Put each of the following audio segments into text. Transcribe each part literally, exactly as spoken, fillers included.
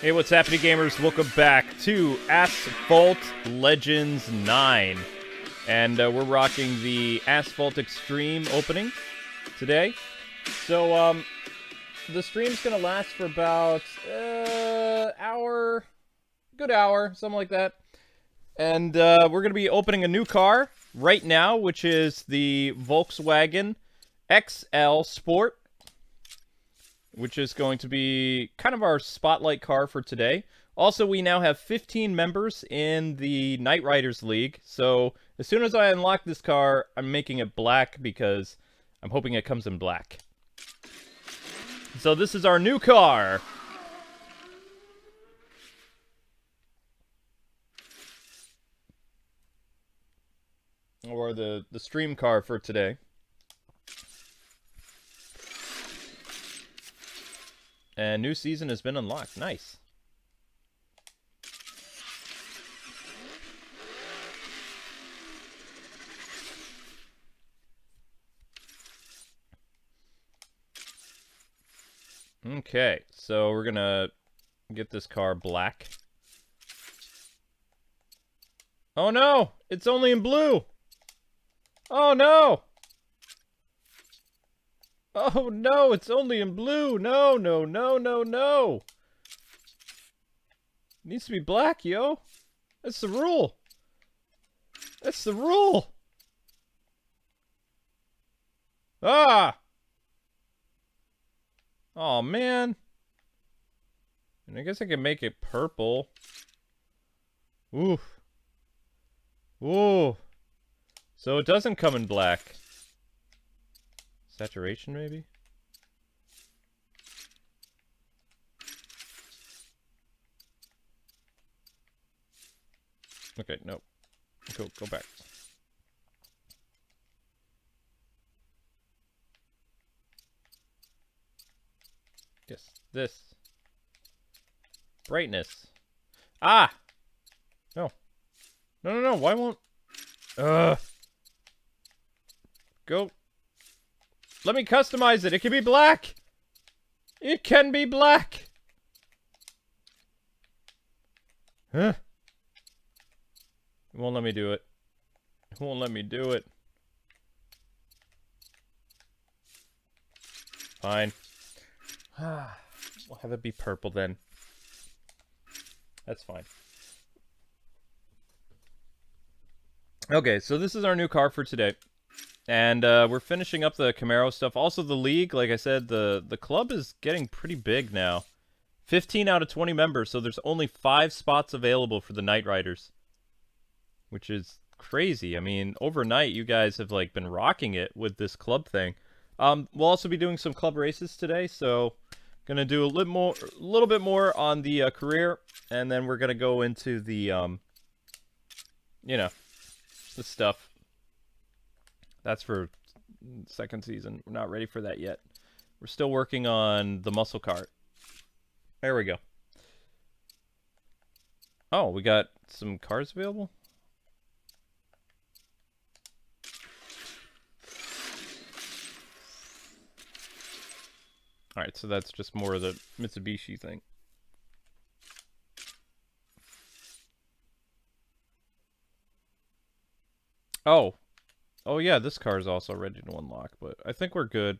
Hey, what's happening, gamers? Welcome back to Asphalt Legends nine. And uh, we're rocking the Asphalt Extreme opening today. So, um, the stream's gonna last for about uh, hour, good hour, something like that. And uh, we're gonna be opening a new car right now, which is the Volkswagen X L Sport, which is going to be kind of our spotlight car for today. Also, we now have fifteen members in the Knight Riders League, so as soon as I unlock this car, I'm making it black because I'm hoping it comes in black. So this is our new car. Or the, the stream car for today. And new season has been unlocked. Nice. Okay, so we're gonna get this car black. Oh no! It's only in blue! Oh no! Oh no, it's only in blue. No, no, no, no, no. It needs to be black, yo. That's the rule. That's the rule. Ah. Oh man. And I guess I can make it purple. Oof. Ooh. So it doesn't come in black. Saturation, maybe? Okay, no. Go, go back. Yes, this. Brightness. Ah! No. No, no, no, why won't... Ugh. Go... Let me customize it. It can be black. It can be black. Huh? It won't let me do it. It won't let me do it. Fine. We'll have it be purple then. That's fine. Okay, so this is our new car for today. And uh, we're finishing up the Camaro stuff. Also, the league, like I said, the, the club is getting pretty big now. fifteen out of twenty members, so there's only five spots available for the Knight Riders. Which is crazy. I mean, overnight, you guys have like been rocking it with this club thing. Um, we'll also be doing some club races today, so going to do a little, more, a little bit more on the uh, career. And then we're going to go into the, um, you know, the stuff. That's for second season. We're not ready for that yet. We're still working on the muscle cart. There we go. Oh, we got some cars available? Alright, so that's just more of the Mitsubishi thing. Oh. Oh yeah, this car is also ready to unlock, but I think we're good.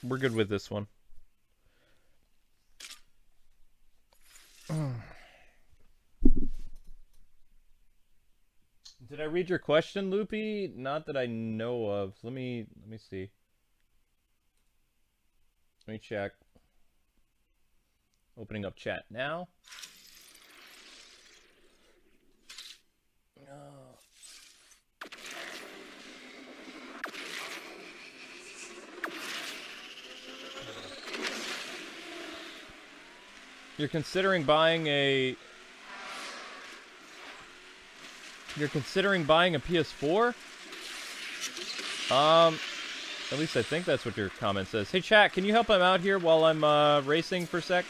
We're good with this one. Did I read your question, Loopy? Not that I know of. Let me let me see. Let me check. Opening up chat now. You're considering buying a... You're considering buying a P S four? Um, at least I think that's what your comment says. Hey, chat, can you help him out here while I'm uh, racing for a sec?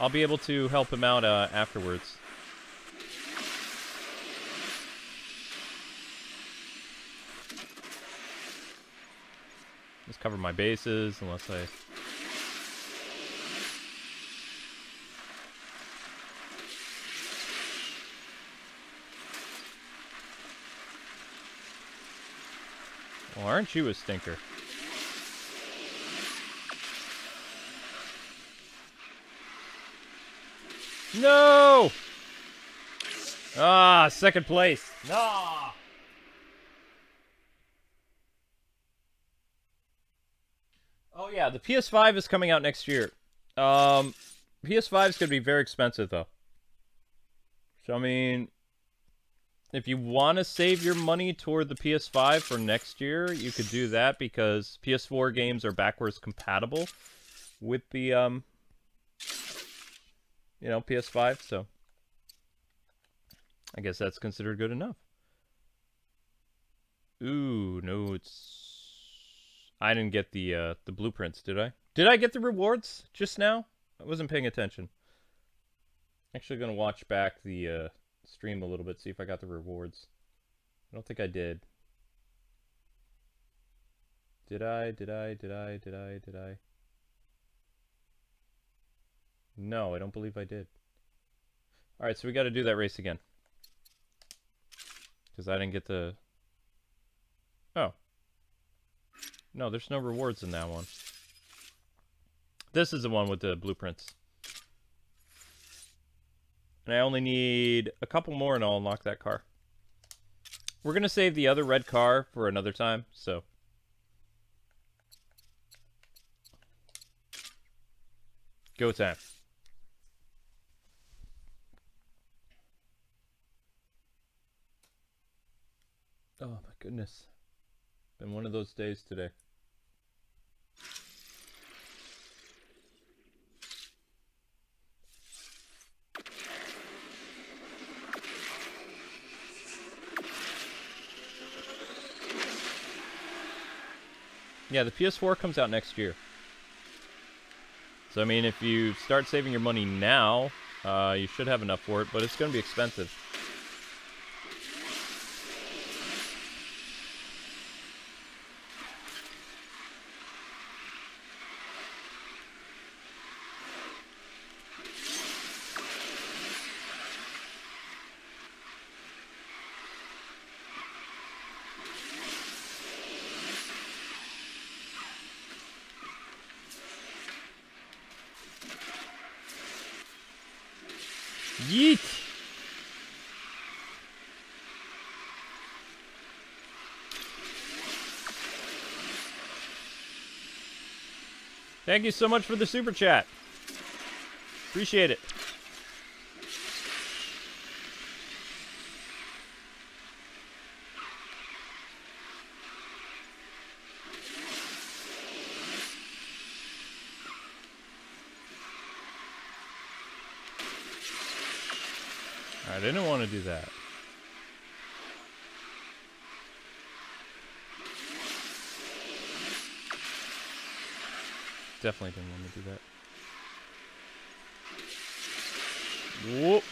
I'll be able to help him out uh, afterwards. cover my bases unless I... Well, aren't you a stinker? No! Ah, second place. Nah. Oh yeah, the P S five is coming out next year. Um, P S five is gonna be very expensive though. So I mean, if you want to save your money toward the P S five for next year, you could do that because P S four games are backwards compatible with the um, you know, P S five. So I guess that's considered good enough. Ooh, no, it's... I didn't get the uh, the blueprints, did I? Did I get the rewards just now? I wasn't paying attention. Actually gonna watch back the uh, stream a little bit, see if I got the rewards. I don't think I did. Did I, did I, did I, did I, did I? No, I don't believe I did. Alright, so we gotta do that race again. Because I didn't get the... Oh. No, there's no rewards in that one. This is the one with the blueprints. And I only need a couple more and I'll unlock that car. We're going to save the other red car for another time, so... Go time. Oh my goodness. Been one of those days today. Yeah, the P S four comes out next year. So I mean, if you start saving your money now, uh, you should have enough for it, but it's going to be expensive. Yeet! Thank you so much for the super chat. Appreciate it. I didn't want to do that. Definitely didn't want to do that. Whoop.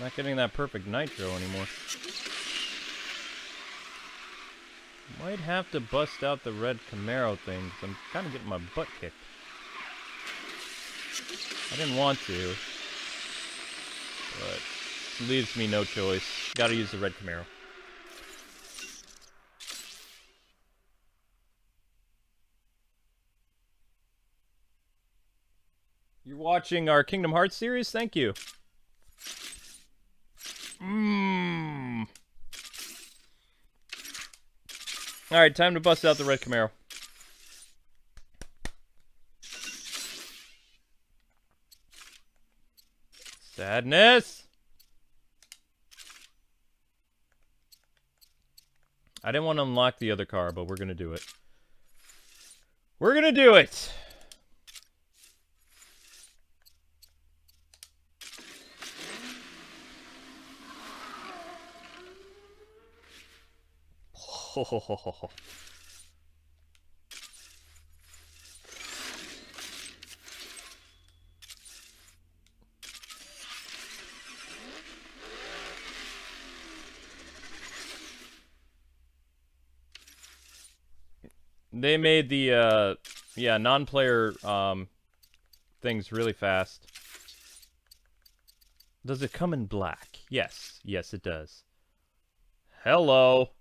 Not getting that perfect nitro anymore. Might have to bust out the red Camaro thing, because I'm kind of getting my butt kicked. I didn't want to, but it leaves me no choice. Gotta use the red Camaro. You're watching our Kingdom Hearts series? Thank you. Mmm. All right, time to bust out the red Camaro. Sadness. I didn't want to unlock the other car, but we're gonna do it. We're gonna do it. They made the uh, yeah non-player um, things really fast. Does it come in black? Yes, yes it does. Hello.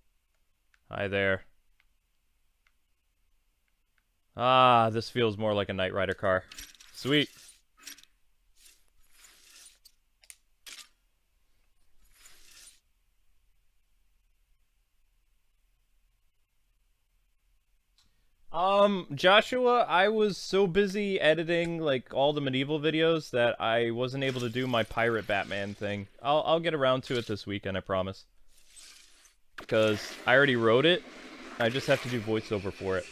Hi there. Ah, this feels more like a Knight Rider car. Sweet. Um, Joshua, I was so busy editing, like, all the Medieval videos that I wasn't able to do my Pirate Batman thing. I'll, I'll get around to it this weekend, I promise. Because I already wrote it, I just have to do voiceover for it.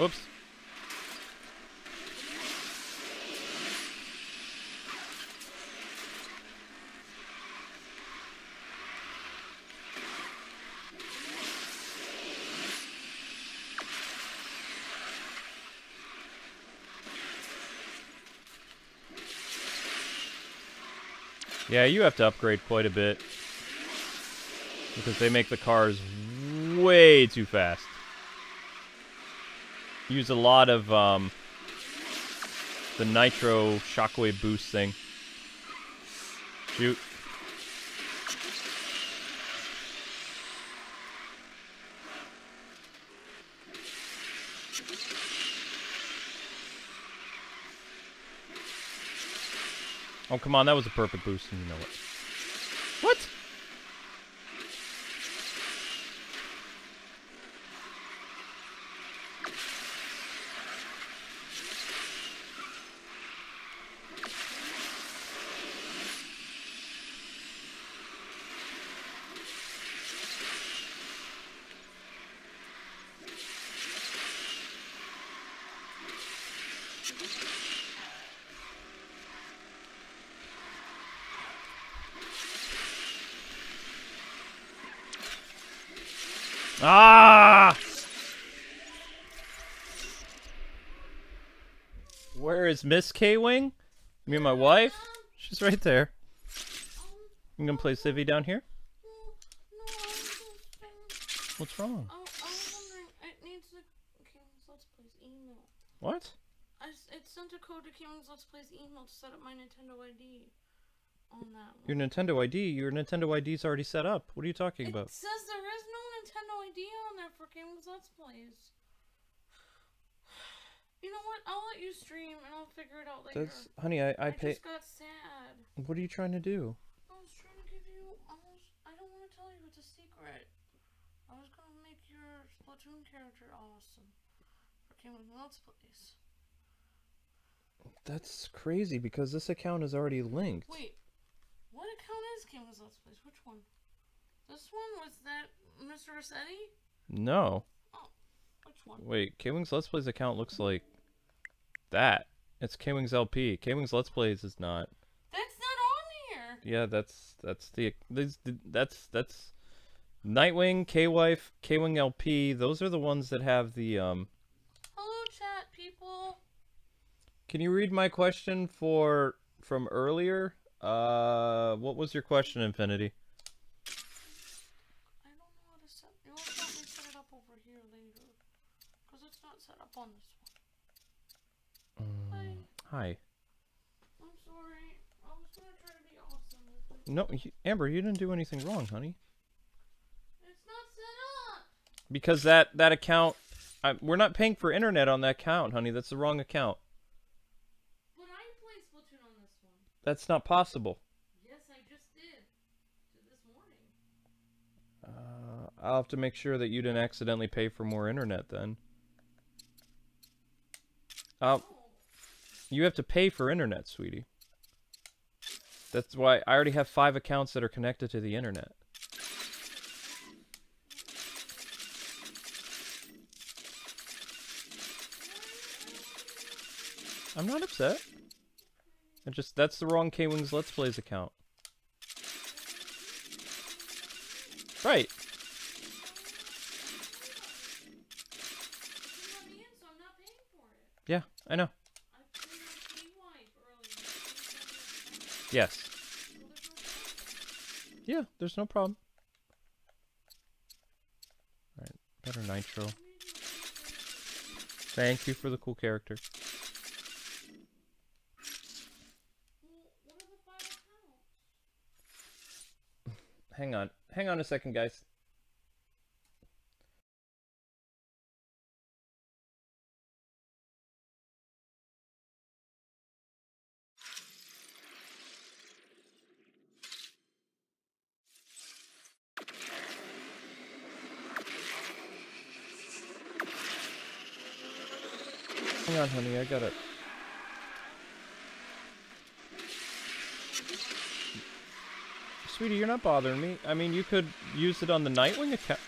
Oops. Yeah, you have to upgrade quite a bit because they make the cars way too fast. Use a lot of um, the nitro shockwave boost thing. Shoot. Oh, come on, that was a perfect boost, and you know it. What? Ah! Where is Miss K-Wing? Me and my wife? She's right there. I'm gonna play Civvy down here. What's wrong? I was wondering, it needs the K-Wing's Let's Plays email. What? I, it sent a code to K-Wing's Let's Plays email to set up my Nintendo I D. On that one. Your Nintendo I D? Your Nintendo I D's already set up. What are you talking about? It says there is no Nintendo I D on there for K-Wing's Let's Plays. You know what? I'll let you stream and I'll figure it out later. That's, honey, I I, I pay... just got sad. What are you trying to do? I was trying to give you. I, was, I don't want to tell you. It's a secret. I was gonna make your Splatoon character awesome for K-Wing's Let's Plays. That's crazy because this account is already linked. Wait, what account is K-Wing's Let's Plays? Which one? This one? Was that Mister Rossetti? No. Oh, which one? Wait, K-Wing's Let's Plays account looks like that. It's K-Wing's L P. K-Wing's Let's Plays is not. That's not on here. Yeah, that's that's the that's that's Nightwing, K-Wife, K-Wing L P. Those are the ones that have the um. Hello, chat people. Can you read my question for from earlier? Uh, what was your question, Infinity? On this one. Um, hi. hi. I'm sorry. I was gonna try to be awesome. No, you, Amber, you didn't do anything wrong, honey. It's not set up. Because that that account, I, we're not paying for internet on that account, honey. That's the wrong account. But I play Splatoon on this one. That's not possible. Yes, I just did this morning. Uh, I'll have to make sure that you didn't accidentally pay for more internet then. Uh, you have to pay for internet, sweetie. That's why I already have five accounts that are connected to the internet. I'm not upset. I just, that's the wrong K-Wing's Let's Plays account. Right. Yeah, I know. Yes. Yeah, there's no problem. Alright, better nitro. Thank you for the cool character. Hang on. Hang on a second, guys. Hang on, honey, I got it. Sweetie, you're not bothering me. I mean, you could use it on the Nightwing account.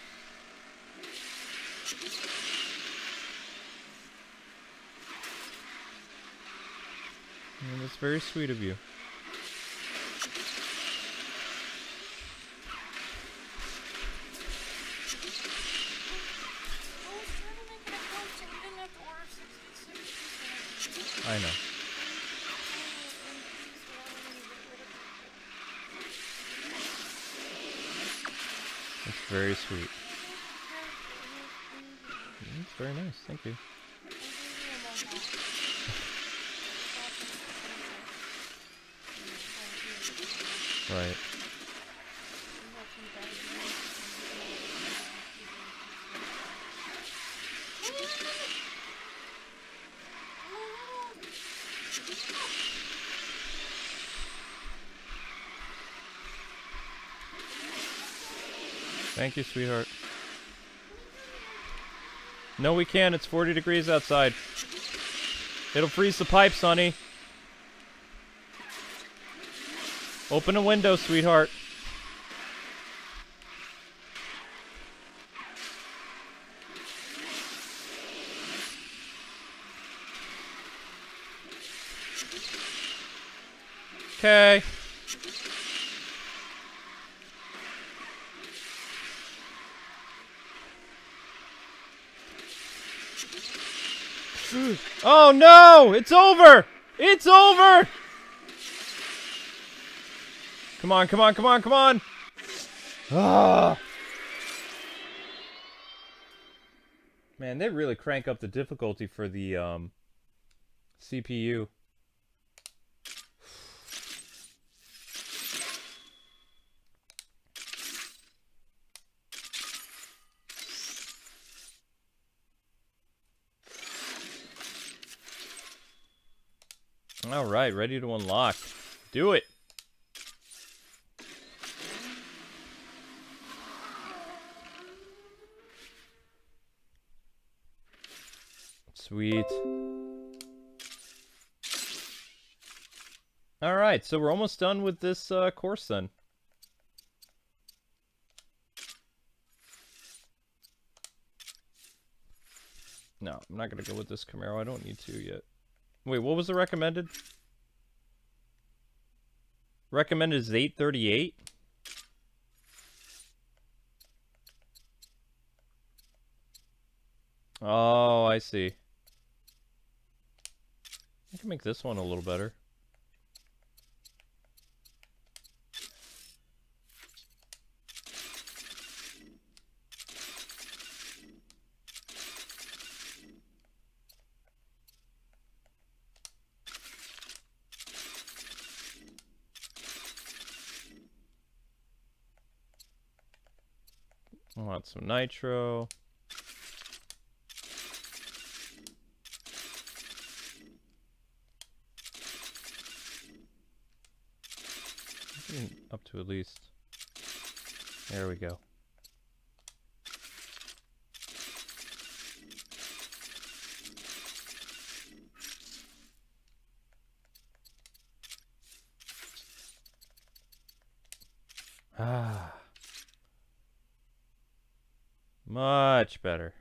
And that's very sweet of you. I know. That's very sweet. That's very nice, thank you. Right. Thank you, sweetheart. No, we can't. It's forty degrees outside. It'll freeze the pipes, honey. Open a window, sweetheart. Okay. Oh no! It's over! It's over! Come on, come on, come on, come on! Ah! Man, they really crank up the difficulty for the um, C P U. All right, ready to unlock. Do it. Sweet. All right, so we're almost done with this uh, course then. No, I'm not gonna go with this Camaro. I don't need to yet. Wait, what was the recommended? Recommended is eight thirty-eight? Oh, I see. I can make this one a little better. I want some nitro. Up to at least. There we go. Ah. Much better.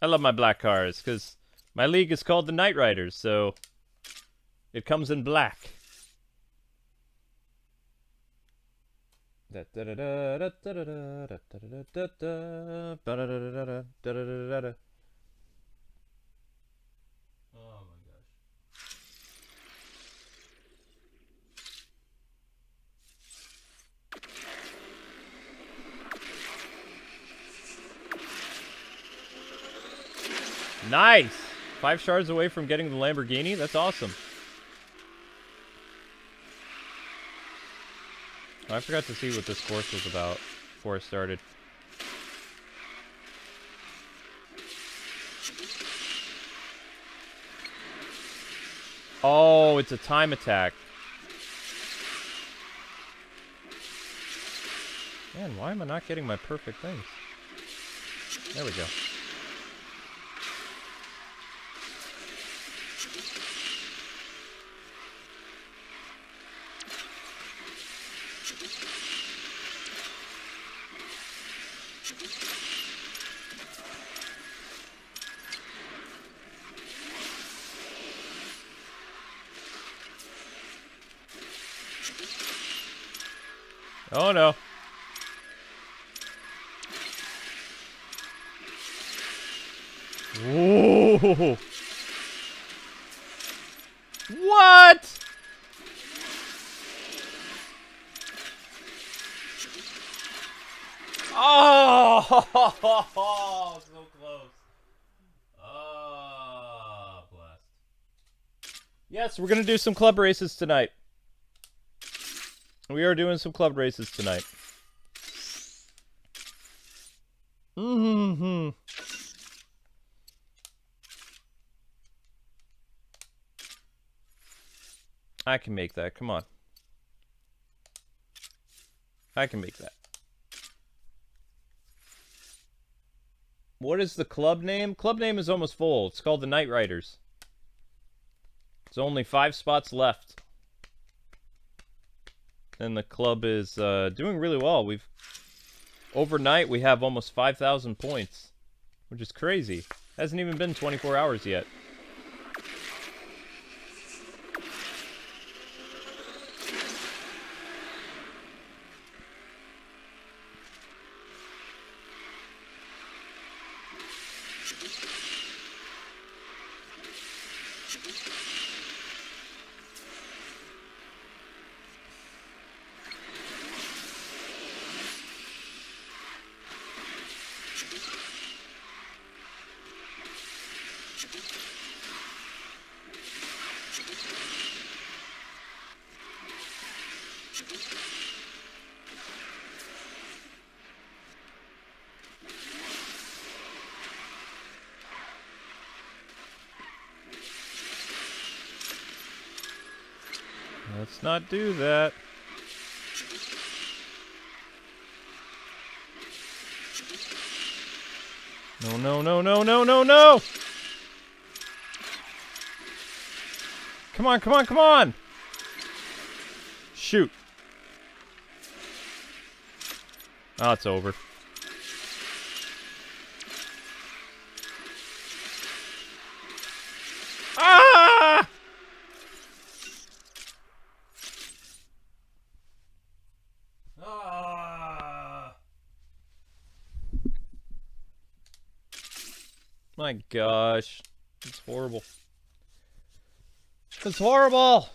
I love my black cars because My league is called the Knight Riders, so it comes in black. Oh my gosh. Nice! Five shards away from getting the Lamborghini? That's awesome. Oh, I forgot to see what this course was about before I started. Oh, it's a time attack. Man, why am I not getting my perfect things? There we go. Oh no. Whoa. What? Oh, so close. Oh, blast. Yes, we're going to do some club races tonight. We are doing some club races tonight. Mm-hmm. I can make that. Come on. I can make that. What is the club name? Club name is almost full. It's called the Knight Riders. There's only five spots left. And the club is uh, doing really well. We've overnight we have almost five thousand points, which is crazy. Hasn't even been twenty-four hours yet. Let's not do that. No, no, no, no, no, no, no! Come on, come on, come on! Shoot. Oh, it's over. Ah! Ah! My gosh, it's horrible. It's horrible!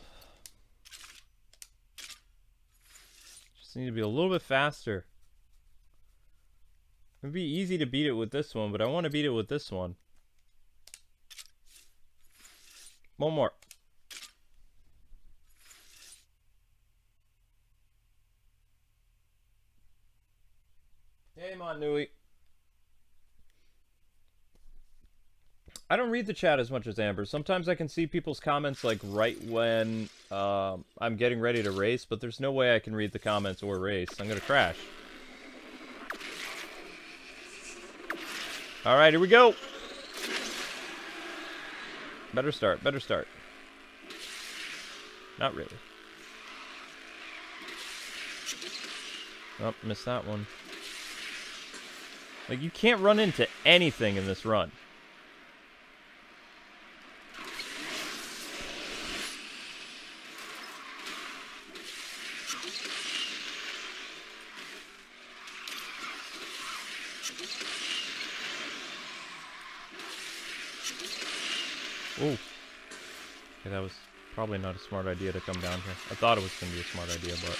Just need to be a little bit faster. It'd be easy to beat it with this one, but I want to beat it with this one. One more. Hey, Montanui. I don't read the chat as much as Amber. Sometimes I can see people's comments like right when uh, I'm getting ready to race, but there's no way I can read the comments or race. I'm gonna crash. All right, here we go. Better start, better start. Not really. Oh, missed that one. Like, you can't run into anything in this run. Oh. Okay, that was probably not a smart idea to come down here. I thought it was going to be a smart idea, but...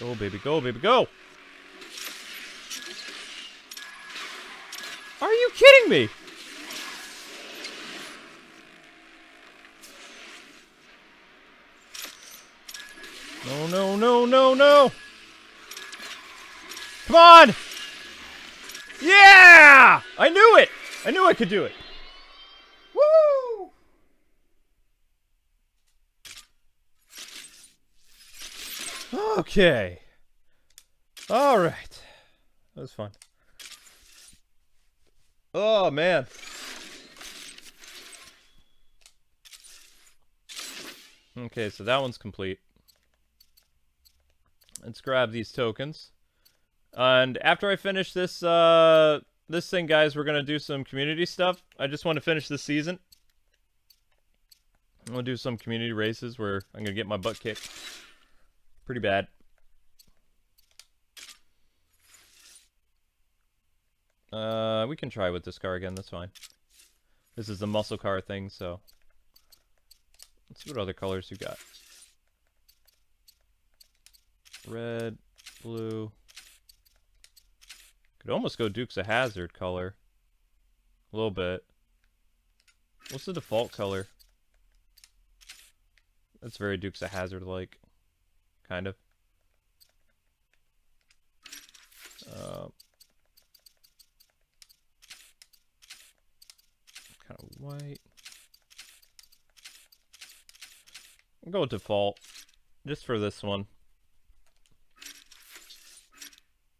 Go, baby, go, baby, go! Are you kidding me? No, no, no, no, no! Come on! Yeah! I knew it! I knew I could do it! Woo! Okay. Alright. That was fun. Oh, man. Okay, so that one's complete. Let's grab these tokens. And after I finish this uh, this thing, guys, we're going to do some community stuff. I just want to finish this season. I'm going to do some community races where I'm going to get my butt kicked. Pretty bad. Uh, we can try with this car again. That's fine. This is the muscle car thing, so... Let's see what other colors you got. Red, blue. Could almost go Dukes of Hazzard color. A little bit. What's the default color? That's very Dukes of Hazzard like. Kind of. Uh, kind of white. I'll go with default. Just for this one.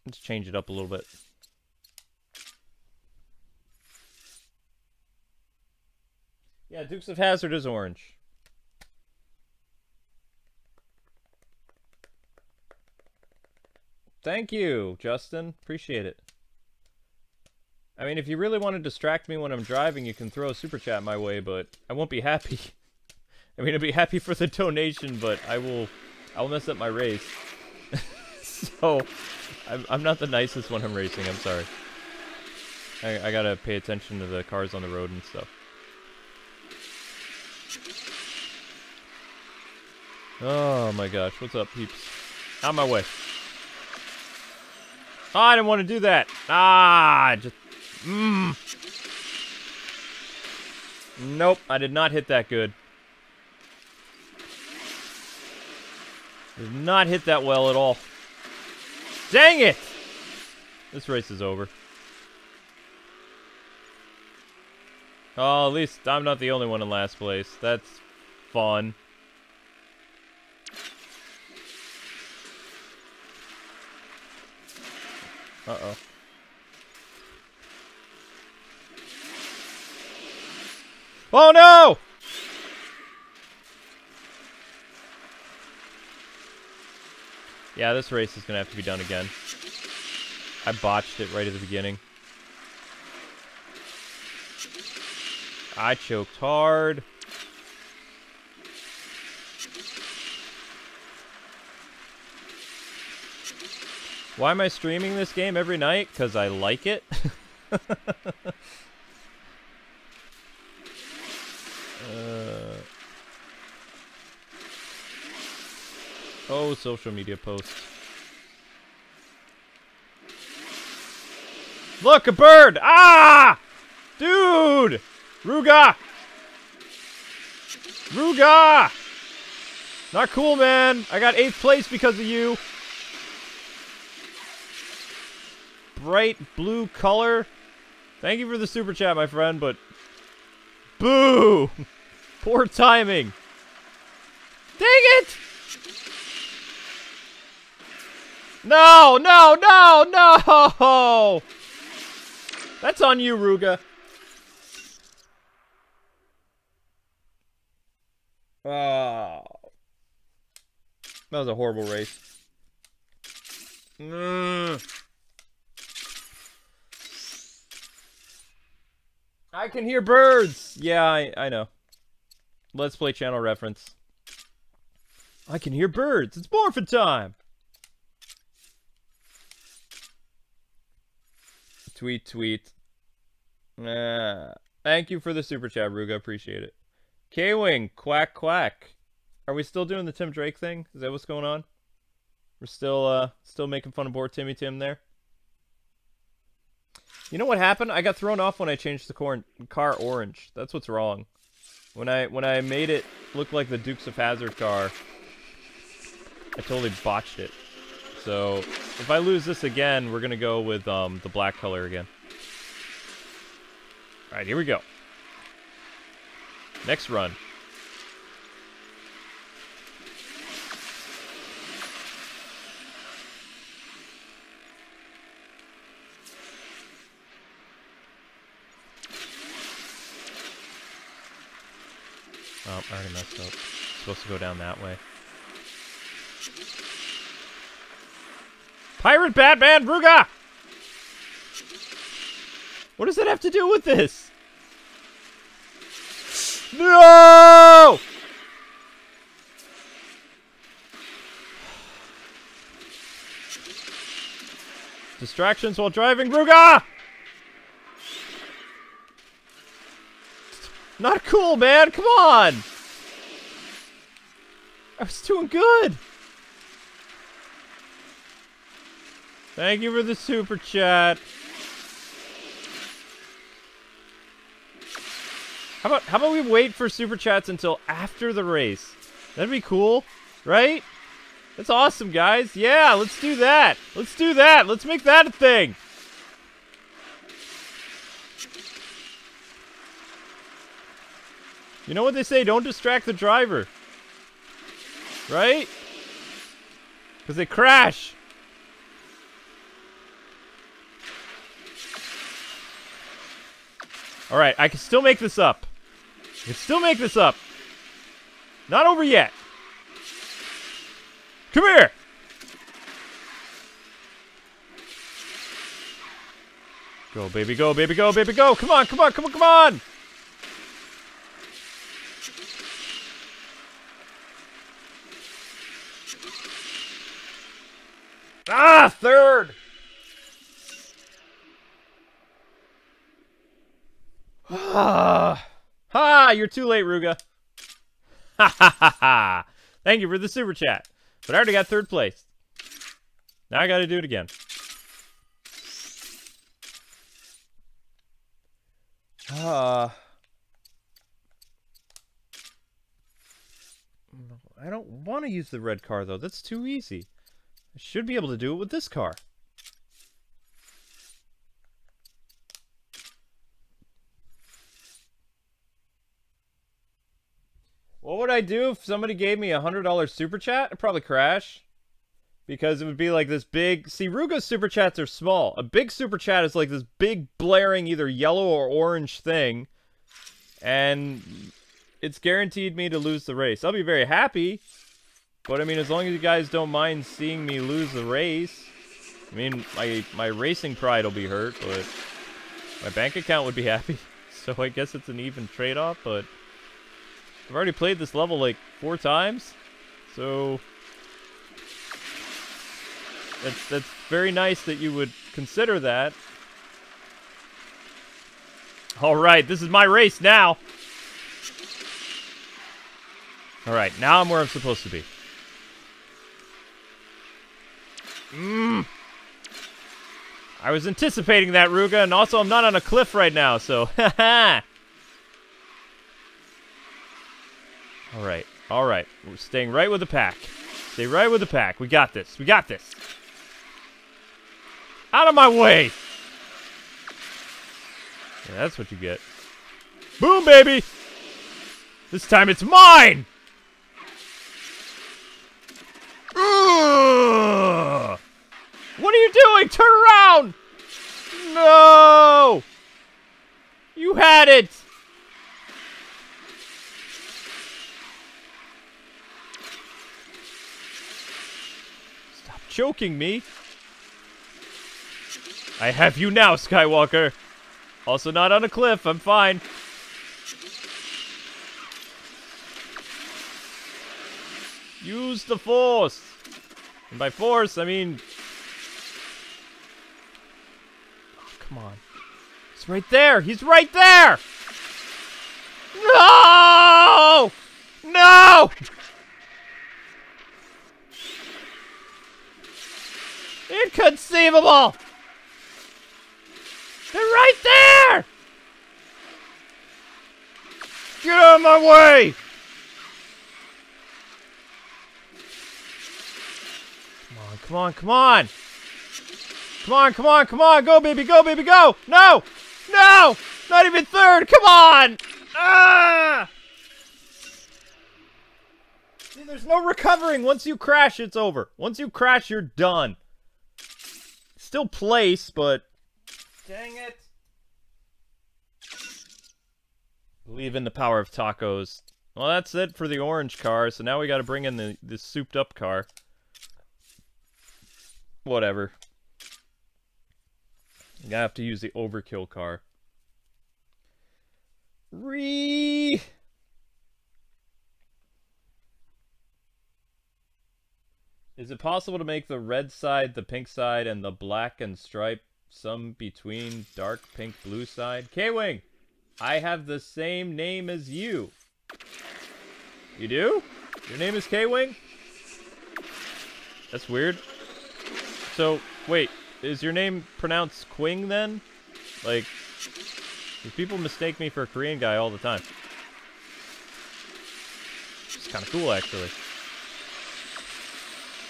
Let's change it up a little bit. Yeah, Dukes of Hazzard is orange. Thank you, Justin. Appreciate it. I mean, if you really want to distract me when I'm driving, you can throw a super chat my way, but I won't be happy. I mean, I'll be happy for the donation, but I will... I'll mess up my race. So... I'm not the nicest when I'm racing, I'm sorry. I, I gotta pay attention to the cars on the road and stuff. Oh my gosh, what's up, peeps? Out of my way. Oh, I didn't want to do that! Ah, just... Mmm! Nope, I did not hit that good. Did not hit that well at all. Dang it! This race is over. Oh, at least I'm not the only one in last place. That's fun. Uh-oh. Oh, no! Yeah, this race is going to have to be done again. I botched it right at the beginning. I choked hard. Why am I streaming this game every night? Because I like it. uh, Oh, social media posts. Look, a bird! Ah! Dude! Ruga! Ruga! Not cool, man. I got eighth place because of you. Bright blue color. Thank you for the super chat, my friend, but... Boo! Poor timing. Dang it! No, no, no, no! That's on you, Ruga. Oh. That was a horrible race. Mm. I can hear birds! Yeah, I, I know. Let's Play channel reference. I can hear birds. It's morphin' time! Tweet, tweet. Ah, thank you for the super chat, Ruga. Appreciate it. K-Wing, quack, quack. Are we still doing the Tim Drake thing? Is that what's going on? We're still, uh, still making fun of poor Timmy Tim there. You know what happened? I got thrown off when I changed the cor car orange. That's what's wrong. When I when I made it look like the Dukes of Hazzard car, I totally botched it. So if I lose this again, we're gonna go with um, the black color again. All right, here we go. Next run. Oh, I already messed up. I'm supposed to go down that way. Pirate Batman, Ruga! What does that have to do with this? No! Distractions while driving, Ruga! Not cool, man. Come on. I was doing good. Thank you for the super chat. How about how about we wait for super chats until after the race? That'd be cool, right? That's awesome, guys. Yeah, let's do that. Let's do that. Let's make that a thing. You know what they say, don't distract the driver. Right? Because they crash. Alright, I can still make this up. I can still make this up. Not over yet. Come here! Go, baby, go, baby, go, baby, go! Come on, come on, come on, come on! Ah, third! Ah, ha, you're too late, Ruga. Ha ha ha ha. Thank you for the super chat. But I already got third place. Now I gotta do it again. Ah. I don't want to use the red car, though. That's too easy. I should be able to do it with this car. What would I do if somebody gave me a one hundred dollar super chat? I'd probably crash. Because it would be like this big... See, Ruga's super chats are small. A big super chat is like this big blaring either yellow or orange thing. And it's guaranteed me to lose the race. I'll be very happy. But, I mean, as long as you guys don't mind seeing me lose the race, I mean, my, my racing pride will be hurt, but my bank account would be happy. So I guess it's an even trade-off, but I've already played this level, like, four times. So that's, that's very nice that you would consider that. All right, this is my race now. All right, now I'm where I'm supposed to be. Mmm. I was anticipating that, Ruga, and also I'm not on a cliff right now, so haha. All right, all right, we're staying right with the pack. Stay right with the pack. We got this. We got this. Out of my way. Yeah, that's what you get. Boom, baby. This time it's mine. Ugh. What are you doing? Turn around! No! You had it! Stop choking me. I have you now, Skywalker. Also not on a cliff. I'm fine. Use the force. And by force, I mean... Oh, come on. He's right there. He's right there. No! No! Inconceivable! They're right there! Get out of my way! Come on, come on, come on! Come on, come on, come on! Go, baby, go, baby, go! No! No! Not even third! Come on! Ah! See, there's no recovering. Once you crash, it's over. Once you crash, you're done. Still place, but... Dang it. Believe in the power of tacos. Well, that's it for the orange car, so now we gotta bring in the, the souped-up car. Whatever. I'm gonna have to use the overkill car. Re... Is it possible to make the red side, the pink side, and the black and stripe some between dark pink blue side? K-Wing, I have the same name as you. You do? Your name is K-Wing? That's weird. So, wait, is your name pronounced Quing then? Like, people mistake me for a Korean guy all the time. It's kind of cool, actually.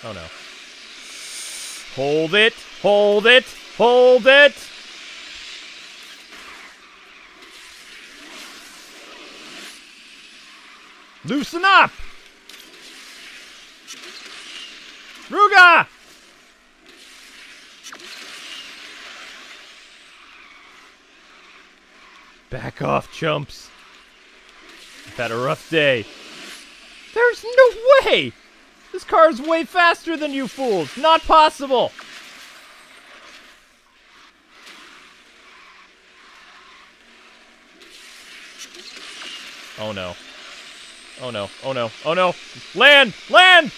Oh no. Hold it! Hold it! Hold it! Loosen up! Ruga! Back off, chumps. I've had a rough day. There's no way! This car is way faster than you fools! Not possible! Oh no. Oh no. Oh no. Oh no! Land! Land!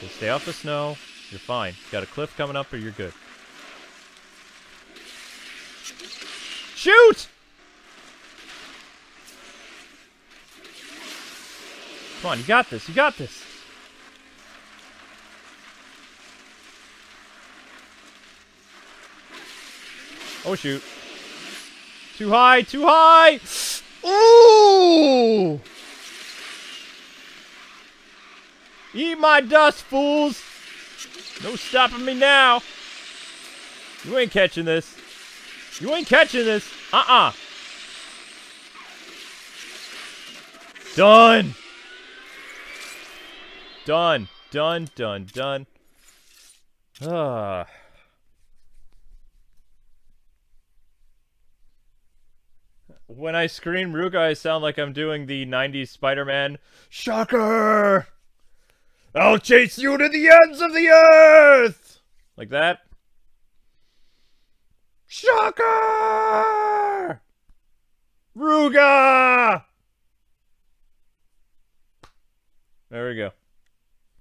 Just stay off the snow. You're fine. You got a cliff coming up or you're good. Shoot! Come on, you got this, you got this! Oh shoot. Too high, too high! Ooh! Eat my dust, fools! No stopping me now! You ain't catching this. You ain't catching this! Uh-uh! Done! Done, done, done, done. Ah. When I scream Ruga, I sound like I'm doing the nineties Spider-Man. Shocker! I'll chase you to the ends of the earth! Like that. Shocker! Ruga! There we go.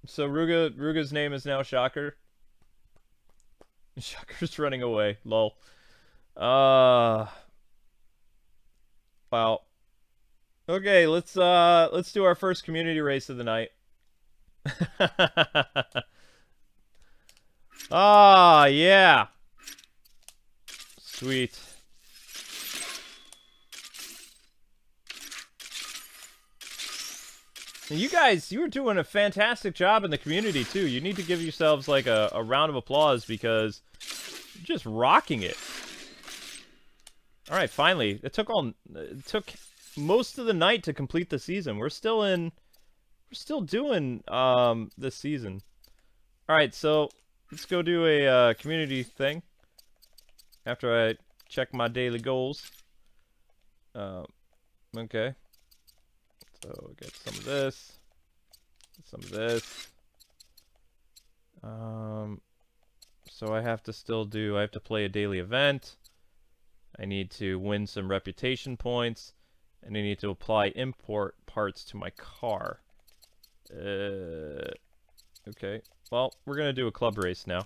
So Ruga, Ruga's name is now Shocker. Shocker's running away. Lol. Uh. Wow. Okay, let's uh let's do our first community race of the night. Ah, yeah. Sweet. You guys, you were doing a fantastic job in the community, too. You need to give yourselves, like, a, a round of applause because you're just rocking it. All right, finally. It took all, it took most of the night to complete the season. We're still in... We're still doing um, this season. All right, so let's go do a uh, community thing after I check my daily goals. Uh, okay. So get some of this, some of this. Um, So I have to still do, I have to play a daily event. I need to win some reputation points. And I need to apply import parts to my car. Uh, okay. Well, we're going to do a club race now.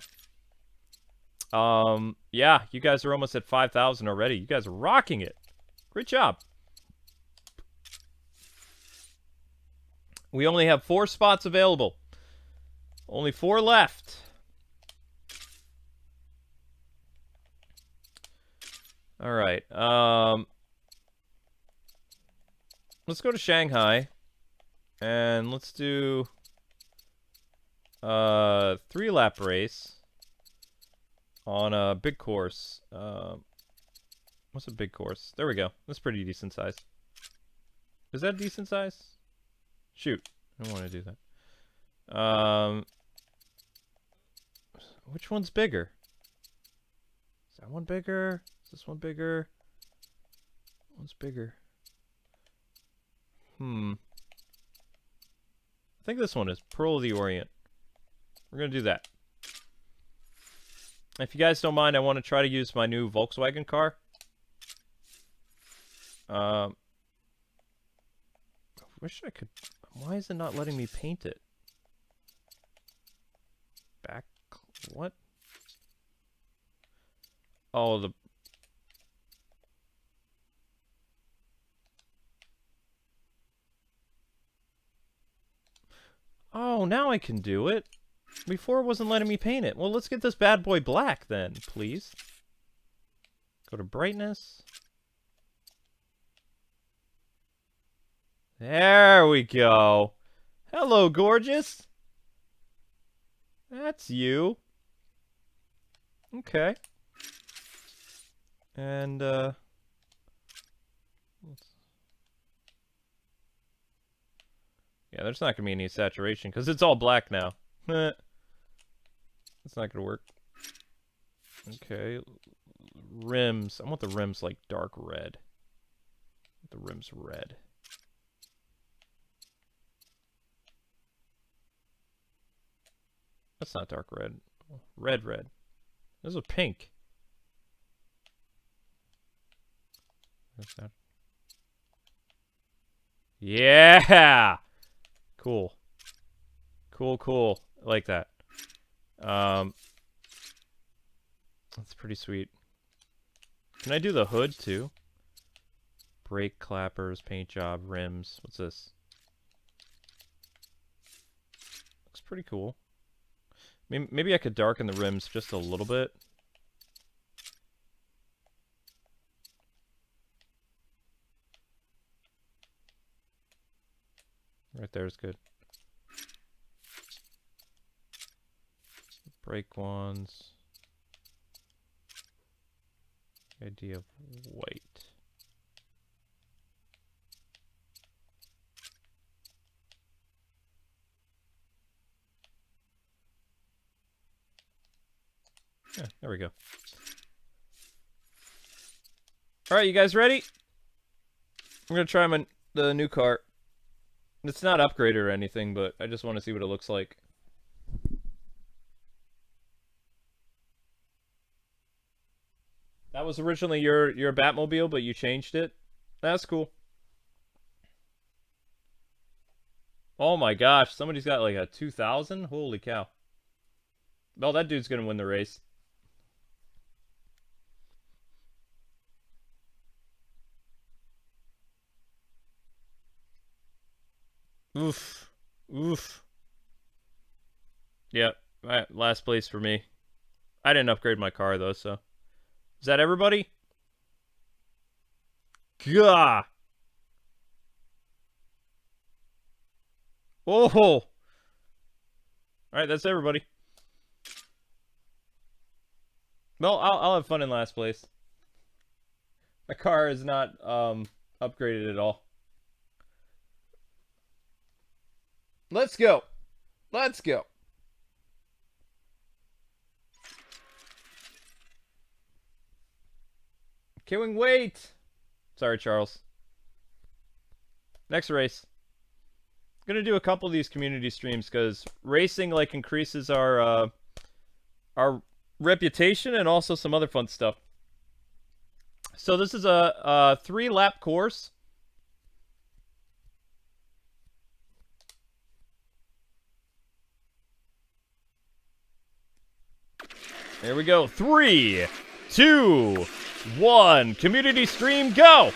Um, yeah, you guys are almost at five thousand already. You guys are rocking it. Great job. We only have four spots available. Only four left. All right. Um, let's go to Shanghai. And let's do a three-lap race on a big course. Uh, what's a big course? There we go. That's pretty decent size. Is that decent size? Shoot, I don't want to do that. Um, which one's bigger? Is that one bigger? Is this one bigger? One's bigger. Hmm. I think this one is Pearl of the Orient. We're gonna do that. If you guys don't mind, I want to try to use my new Volkswagen car. Um, I wish I could. Why is it not letting me paint it? Back, what? Oh, the... Oh, now I can do it. Before it wasn't letting me paint it. Well, let's get this bad boy black then, please. Go to brightness. There we go. Hello, gorgeous. That's you. Okay. And, uh... yeah, there's not gonna be any saturation, because it's all black now. That's not gonna work. Okay. Rims. I want the rims, like, dark red. The rims red. That's not dark red. Red, red. This is pink. That's not... yeah! Cool. Cool, cool. I like that. Um, that's pretty sweet. Can I do the hood, too? Brake clappers, paint job, rims. What's this? Looks pretty cool. Maybe I could darken the rims just a little bit. Right there is good. Brake ones. Idea of white. Yeah, there we go. All right, you guys ready? I'm gonna try my the new car. It's not upgraded or anything, but I just want to see what it looks like. That was originally your your Batmobile, but you changed it. That's cool. Oh my gosh, somebody's got like a two thousand? Holy cow. Well, that dude's going to win the race. Oof. Oof. Yeah, last place for me. I didn't upgrade my car, though, so... is that everybody? Gah! Oh! Alright, that's everybody. Well, I'll, I'll have fun in last place. My car is not um, upgraded at all. Let's go. Let's go. K-Wing, wait. Sorry, Charles. Next race. I'm going to do a couple of these community streams because racing like increases our uh, our reputation and also some other fun stuff. So this is a, a three lap course. There we go. Three, two, one. Community stream, go!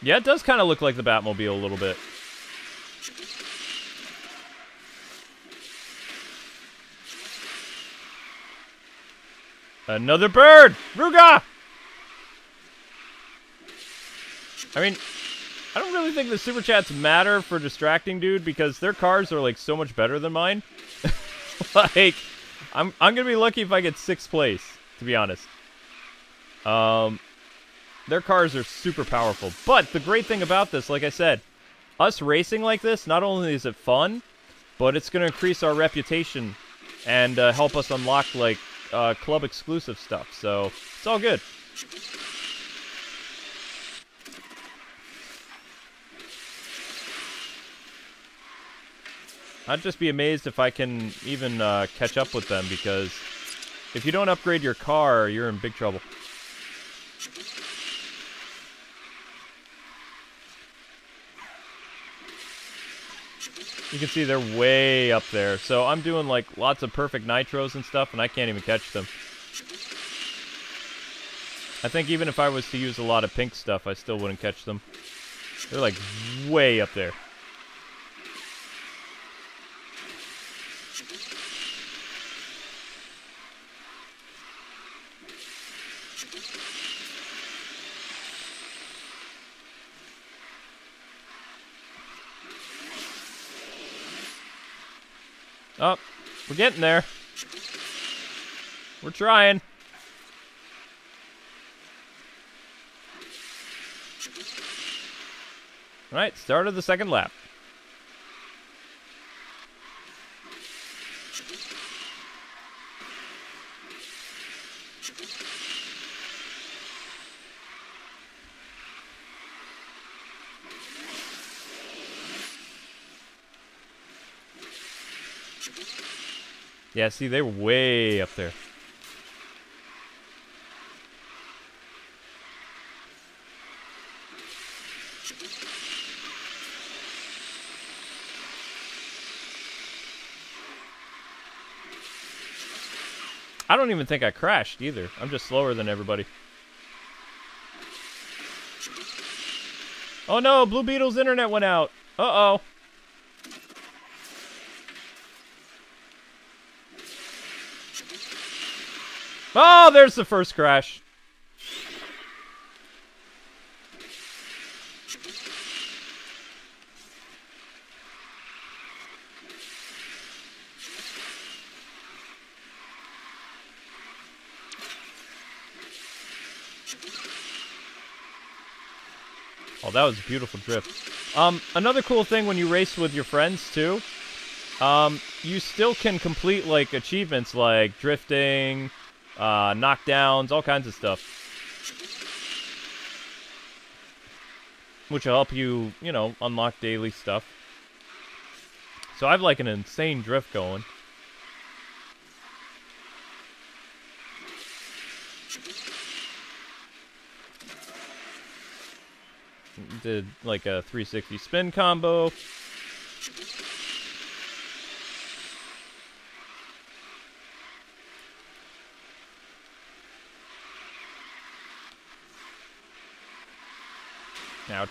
Yeah, it does kind of look like the Batmobile a little bit. Another bird! Ruga! I mean, I don't really think the Super Chats matter for distracting, dude, because their cars are, like, so much better than mine. Like, I'm, I'm gonna be lucky if I get sixth place, to be honest. Um, their cars are super powerful. But the great thing about this, like I said, us racing like this, not only is it fun, but it's gonna increase our reputation and uh, help us unlock, like, Uh, club exclusive stuff, so it's all good. I'd just be amazed if I can even uh, catch up with them, because if you don't upgrade your car, you're in big trouble. You can see they're way up there. So I'm doing like lots of perfect nitros and stuff, and I can't even catch them. I think even if I was to use a lot of pink stuff, I still wouldn't catch them. They're like way up there. Oh, we're getting there. We're trying. All right, start of the second lap. Yeah, see, they're way up there. I don't even think I crashed either. I'm just slower than everybody. Oh no, Blue Beetle's internet went out. Uh-oh. Oh, there's the first crash. Oh, that was a beautiful drift. Um, another cool thing when you race with your friends, too, um, you still can complete, like, achievements like drifting, Uh, knockdowns, all kinds of stuff, which will help you, you know, unlock daily stuff. So I have like an insane drift going. Did like a three sixty spin combo. Ouch.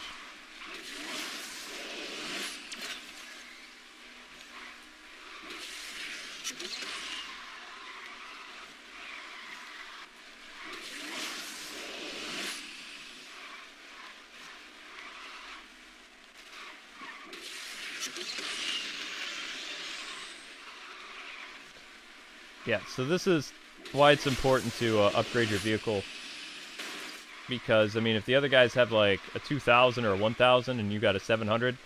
Yeah, so this is why it's important to uh, upgrade your vehicle. Because, I mean, if the other guys have, like, a two thousand or a one thousand and you got a seven hundred,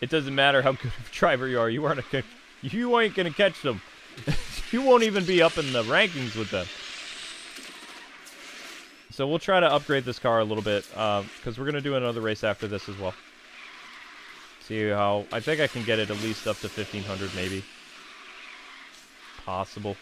it doesn't matter how good of a driver you are. You aren't a, you ain't going to catch them. You won't even be up in the rankings with them. So we'll try to upgrade this car a little bit, because uh, we're going to do another race after this as well. See how... I think I can get it at least up to fifteen hundred, maybe. Possible.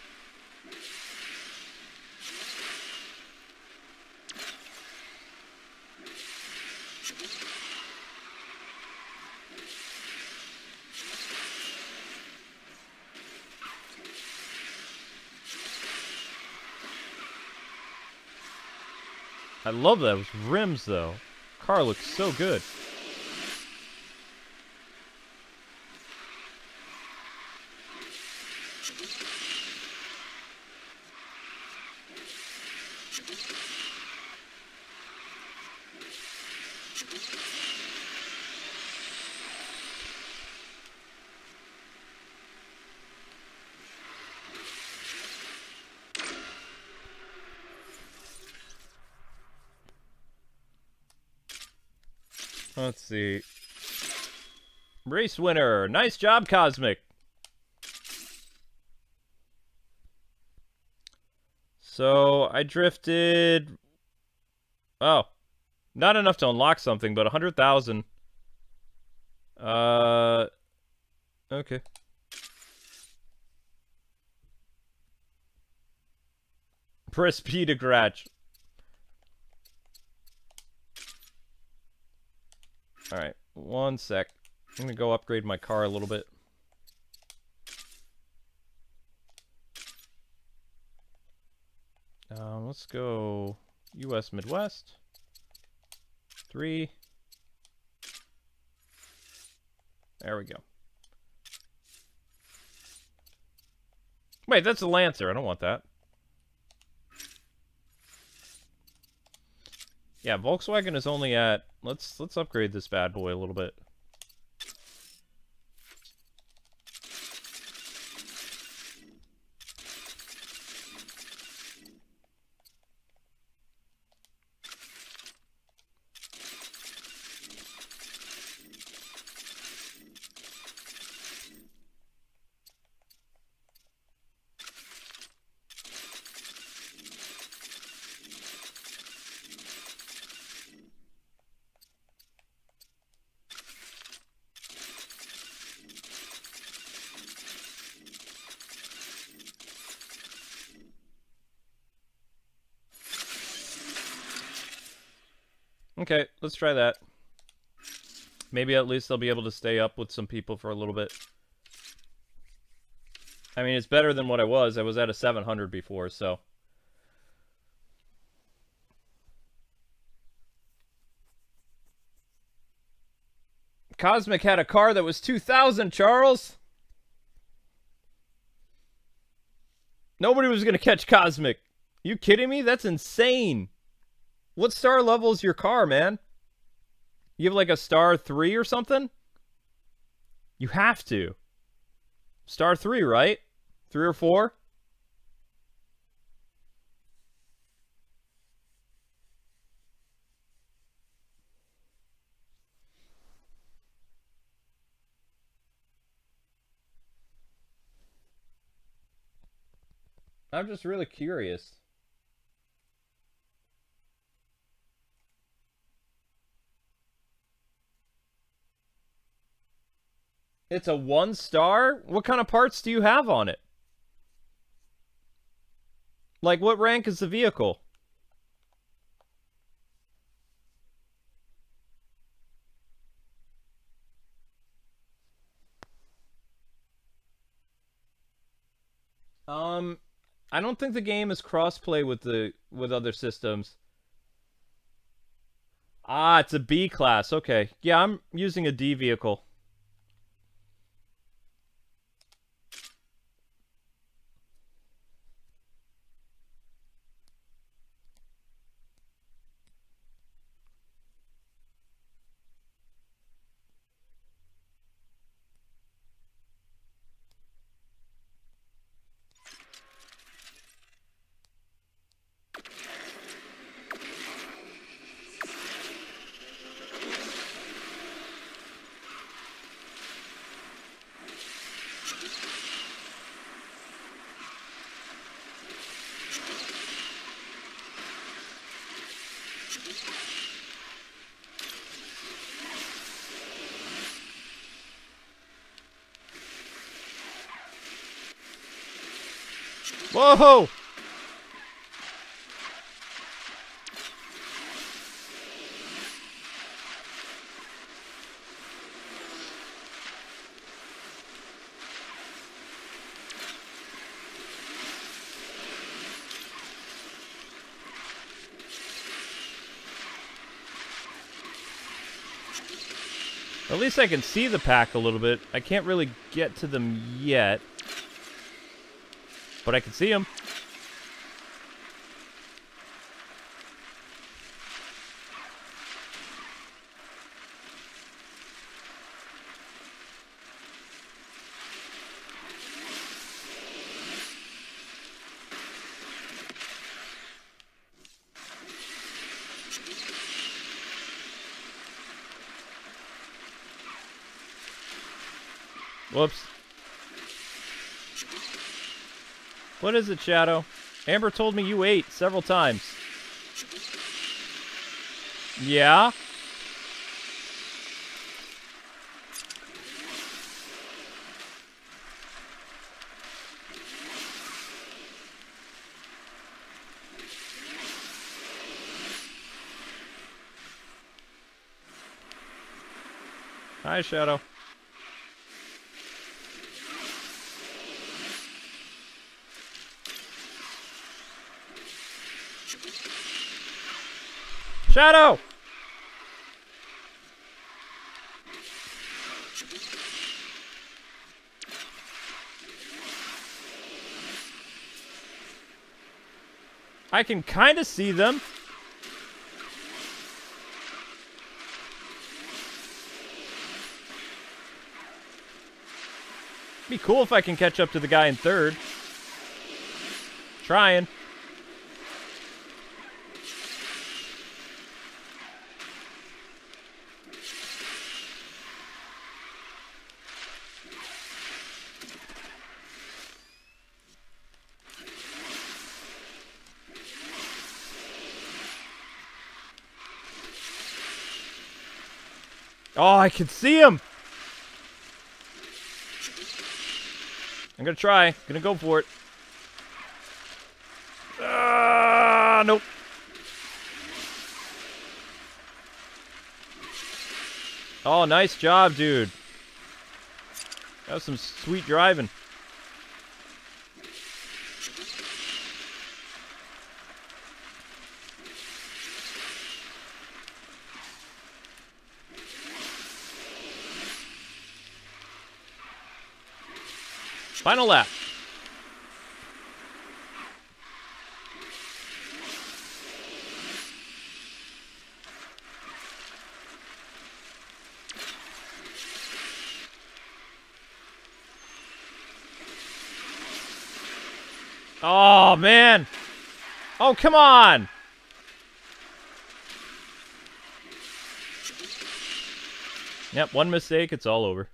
I love those rims, though. Car looks so good. Let's see. Race winner. Nice job, Cosmic. So, I drifted... Oh. Not enough to unlock something, but one hundred thousand. Uh... Okay. Press P to gratch. Alright, one sec. I'm gonna go upgrade my car a little bit. Uh, let's go U S Midwest. Three. There we go. Wait, that's a Lancer. I don't want that. Yeah, Volkswagen is only at... Let's let's upgrade this bad boy a little bit. Okay, let's try that. Maybe at least I'll be able to stay up with some people for a little bit. I mean, it's better than what I was. I was at a seven hundred before, so... Cosmic had a car that was two thousand, Charles! Nobody was gonna catch Cosmic. You kidding me? That's insane! What star level is your car, man? You have like a star three or something? You have to. Star three, right? Three or four? I'm just really curious. It's a one star? What kind of parts do you have on it? Like, what rank is the vehicle? Um, I don't think the game is crossplay with the with other systems. Ah, it's a B class. Okay. Yeah, I'm using a D vehicle. Whoa! At least I can see the pack a little bit. I can't really get to them yet. But I can see them. Whoops. What is it, Shadow? Amber told me you ate several times. Yeah? Hi, Shadow. Shadow! I can kind of see them. Be cool if I can catch up to the guy in third. Trying. Oh, I can see him! I'm gonna try. I'm gonna go for it. Uh, nope. Oh, nice job, dude. That was some sweet driving. Final lap. Oh, man. Oh, come on. Yep, one mistake, it's all over.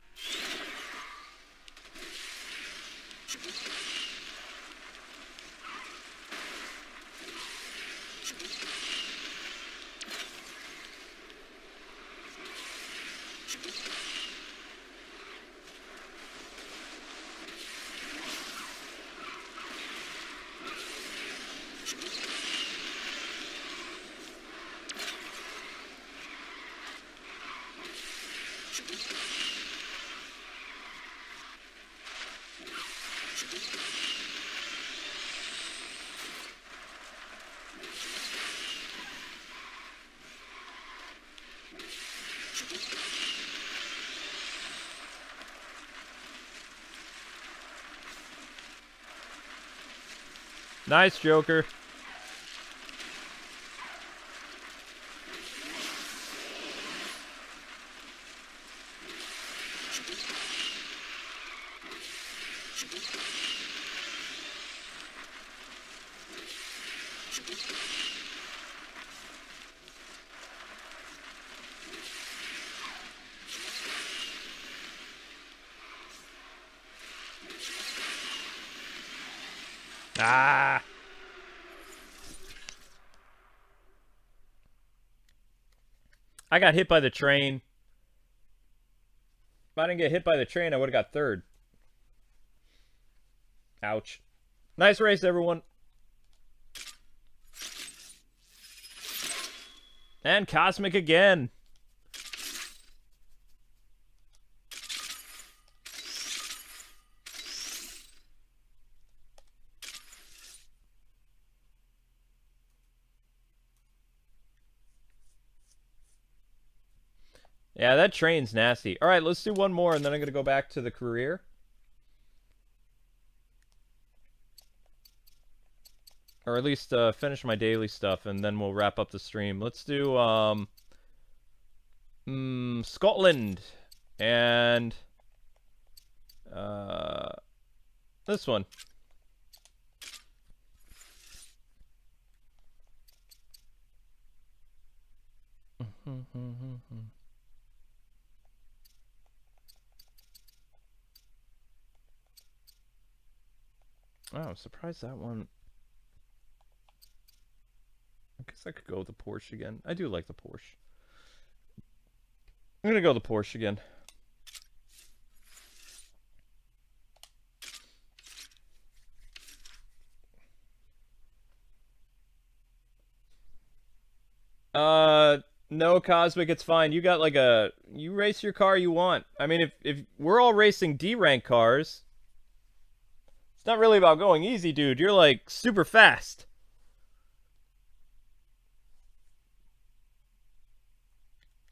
Nice, Joker. Ah. I got hit by the train. If I didn't get hit by the train, I would have got third. Ouch. Nice race, everyone. And Cosmic again. Yeah, that train's nasty. All right, let's do one more, and then I'm going to go back to the career. Or at least uh, finish my daily stuff, and then we'll wrap up the stream. Let's do um, mm, Scotland and uh, this one. Oh, I'm surprised that one. I guess I could go with the Porsche again. I do like the Porsche. I'm gonna go with the Porsche again. Uh, no, Cosmic, it's fine. You got like a, you race your car you want. I mean, if, if we're all racing D rank cars, it's not really about going easy, dude. You're like super fast.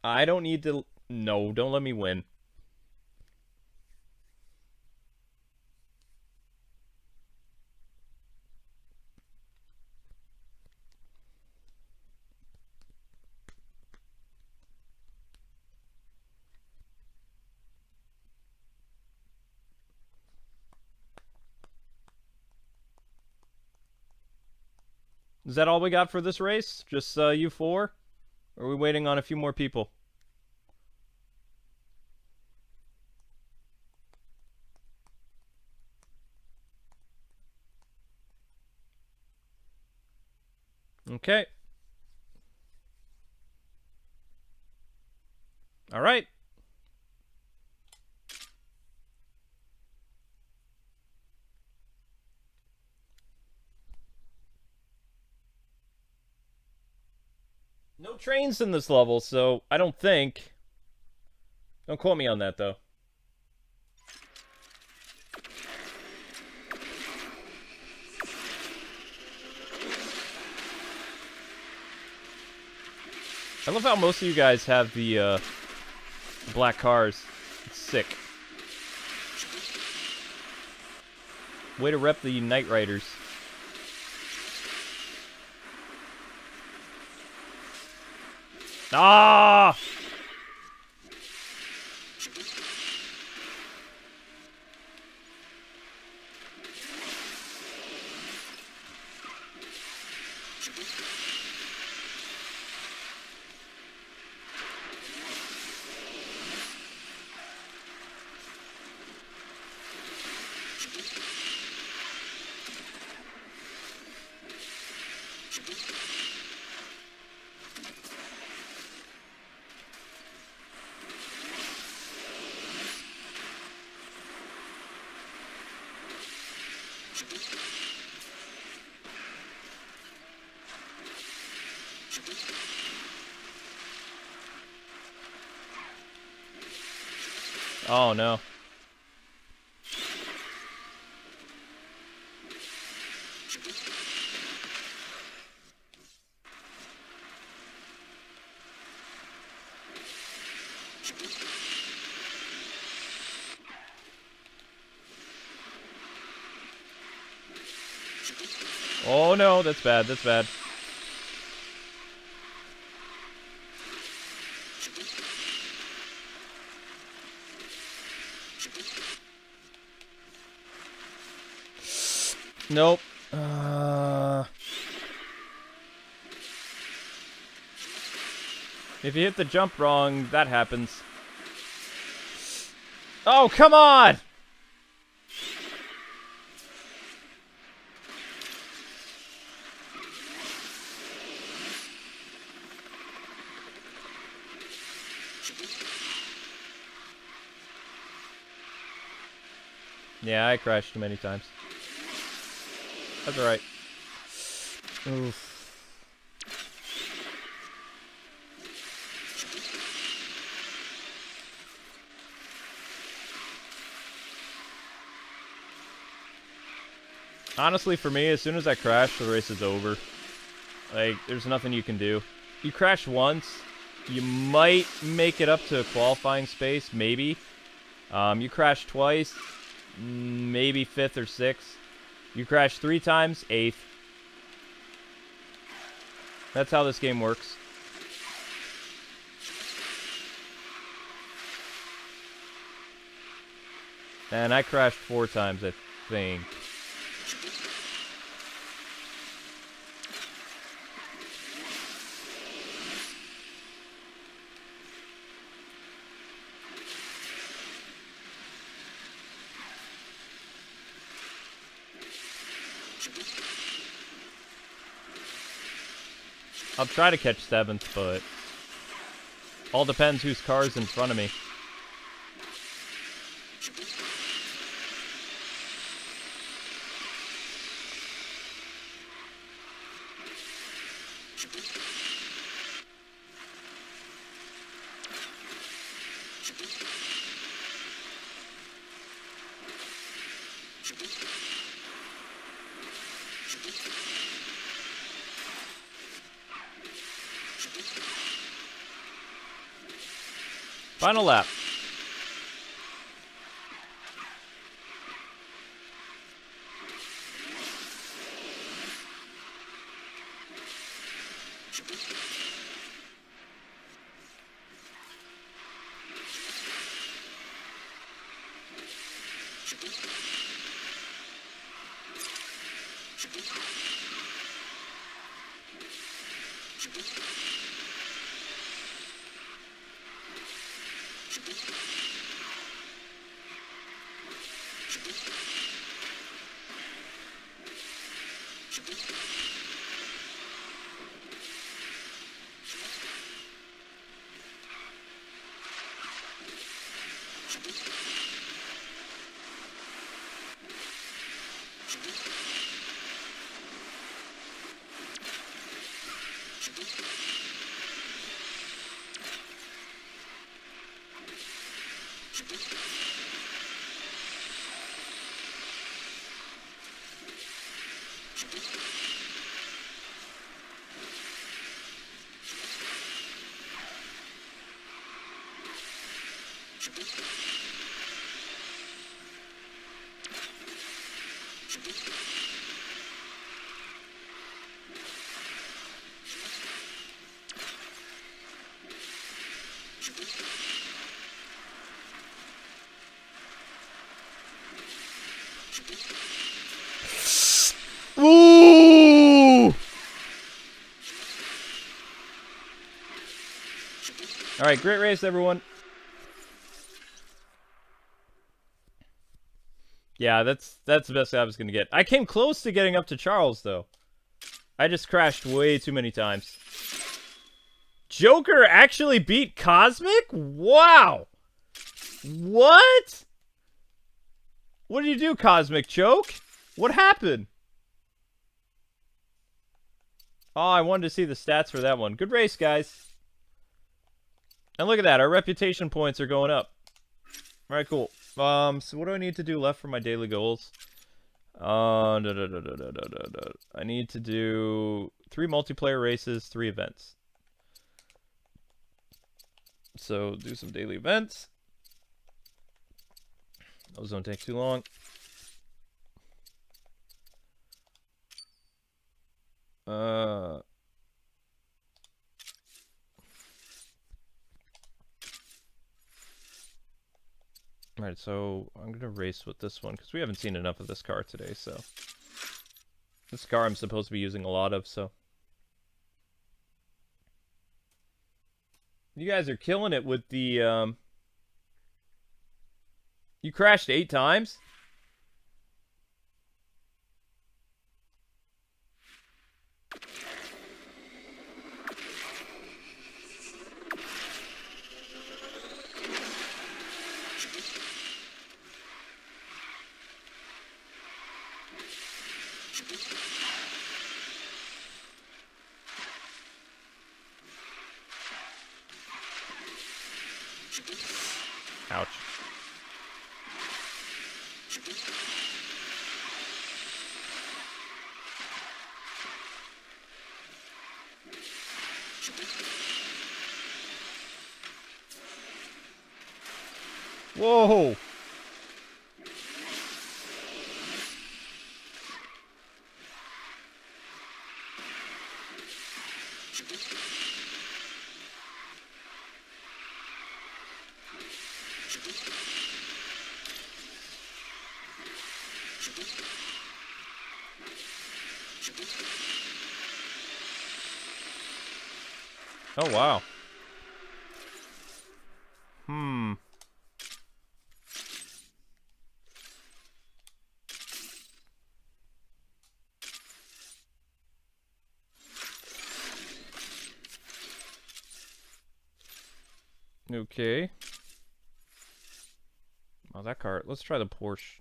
I don't need to. No, don't let me win. Is that all we got for this race? Just uh, you four? Or are we waiting on a few more people? Okay. All right. No trains in this level, so I don't think. Don't quote me on that, though. I love how most of you guys have the uh, black cars. It's sick. Way to rep the Knight Riders. Ah! Oh no. Oh no, that's bad, that's bad. Nope. Uh, if you hit the jump wrong, that happens. Oh, come on! Yeah, I crashed too many times. That's alright. Oof. Honestly, for me, as soon as I crash, the race is over. Like, there's nothing you can do. You crash once, you might make it up to a qualifying space, maybe. Um, you crash twice, maybe fifth or sixth. You crash three times, eighth. That's how this game works. And I crashed four times, I think. I'll try to catch seventh, but all depends whose car's in front of me. Final lap. Ooh! All right, great race, everyone. Yeah, that's that's the best I was gonna get. I came close to getting up to Charles, though. I just crashed way too many times. Joker actually beat Cosmic? Wow! What? What did you do, Cosmic Choke? What happened? Oh, I wanted to see the stats for that one. Good race, guys. And look at that. Our reputation points are going up. All right, cool. Um, so what do I need to do left for my daily goals? Uh, da, da, da, da, da, da, da. I need to do three multiplayer races, three events. So do some daily events. Those don't take too long. Uh, Alright, so I'm going to race with this one because we haven't seen enough of this car today, so. This car I'm supposed to be using a lot of, so. You guys are killing it with the, um... You crashed eight times? Ouch. Whoa! Oh, wow. Hmm. Okay. Oh, that car. Let's try the Porsche.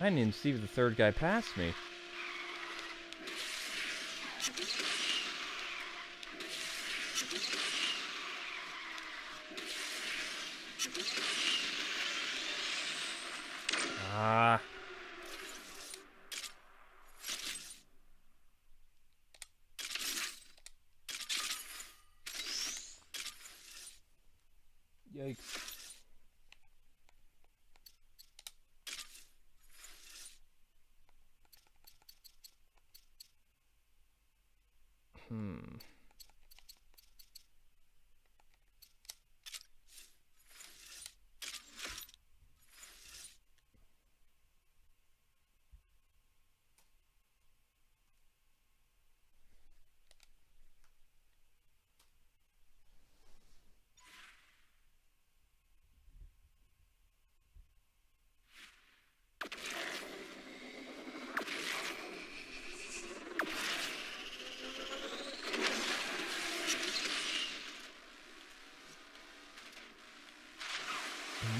I didn't even see the third guy pass me. Ah. Yikes.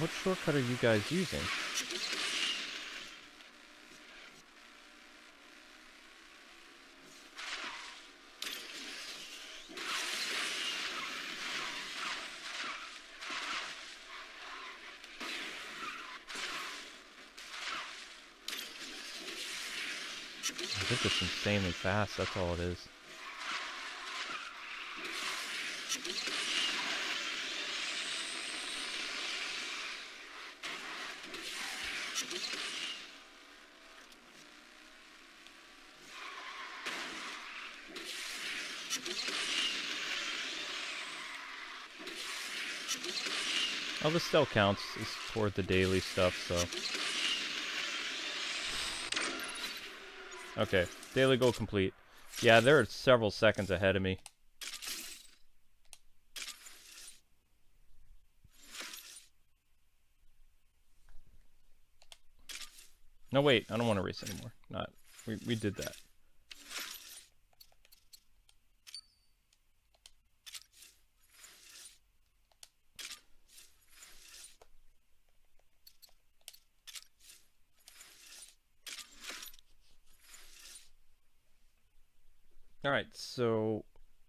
What shortcut are you guys using? I think it's insanely fast, that's all it is. Oh, this still counts. It's toward the daily stuff, so... Okay, daily goal complete. Yeah, they're several seconds ahead of me. No, wait, I don't want to race anymore. Not. We, we did that. Alright, so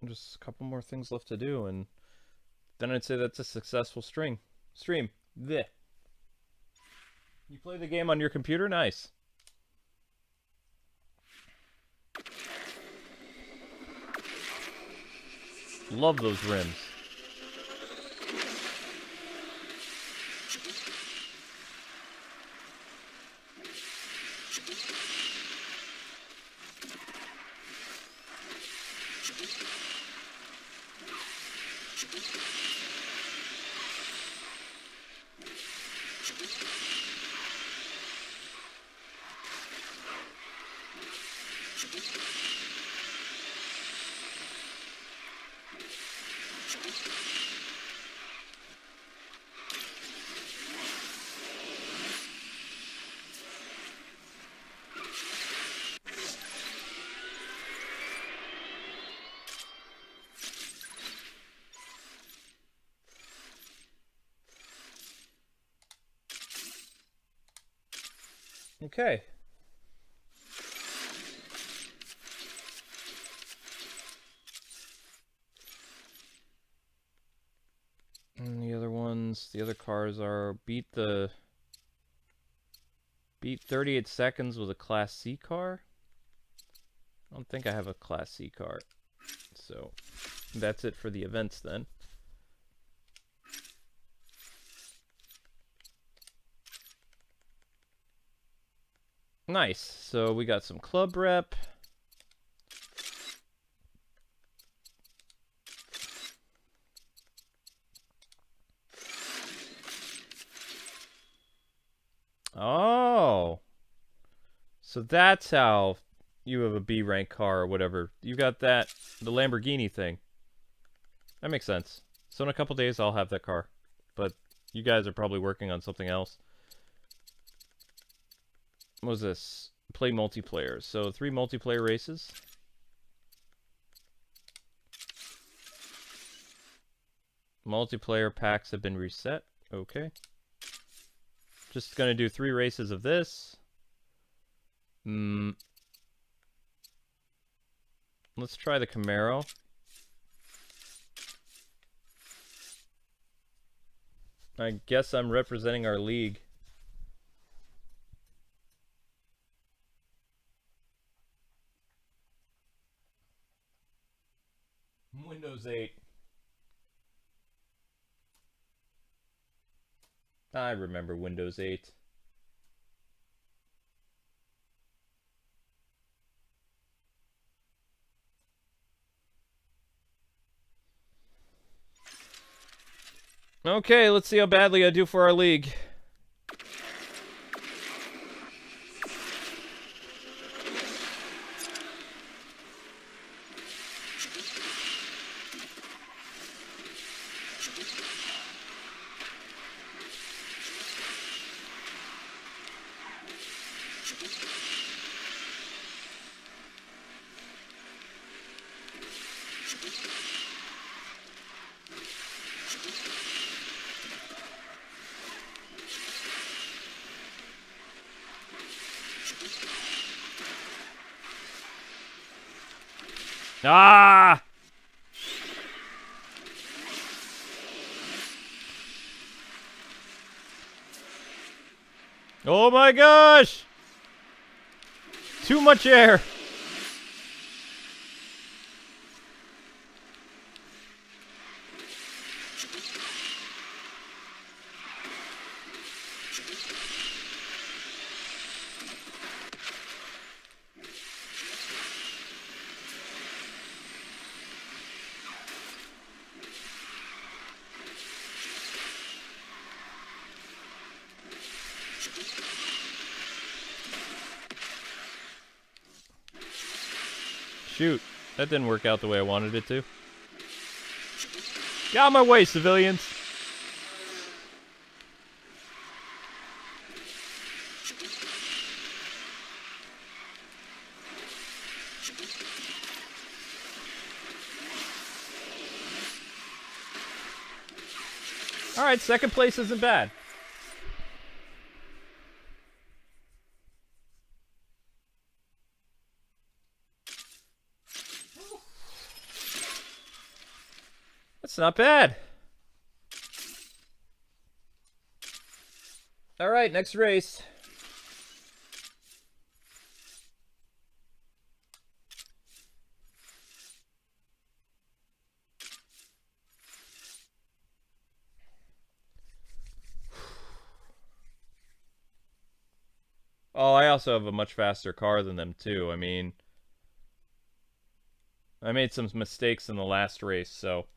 just a couple more things left to do, and then I'd say that's a successful stream. Stream. Blech. You play the game on your computer? Nice. Love those rims. Okay. And the other ones, the other cars are beat the beat thirty-eight seconds with a Class C car. I don't think I have a Class C car. So that's it for the events then. Nice. So we got some club rep. Oh. So that's how you have a B rank car or whatever. You got that, the Lamborghini thing. That makes sense. So in a couple days I'll have that car. But you guys are probably working on something else. What was this? Play multiplayer. So three multiplayer races. Multiplayer packs have been reset. Okay. Just gonna do three races of this. Mm. Let's try the Camaro. I guess I'm representing our league. Windows eight. I remember Windows eight. Okay, let's see how badly I do for our league. Ah! Oh my gosh! Too much air! Shoot, that didn't work out the way I wanted it to. Get out of my way, civilians! Alright, second place isn't bad. It's not bad. All right, next race. Oh, I also have a much faster car than them, too. I mean, I made some mistakes in the last race, so.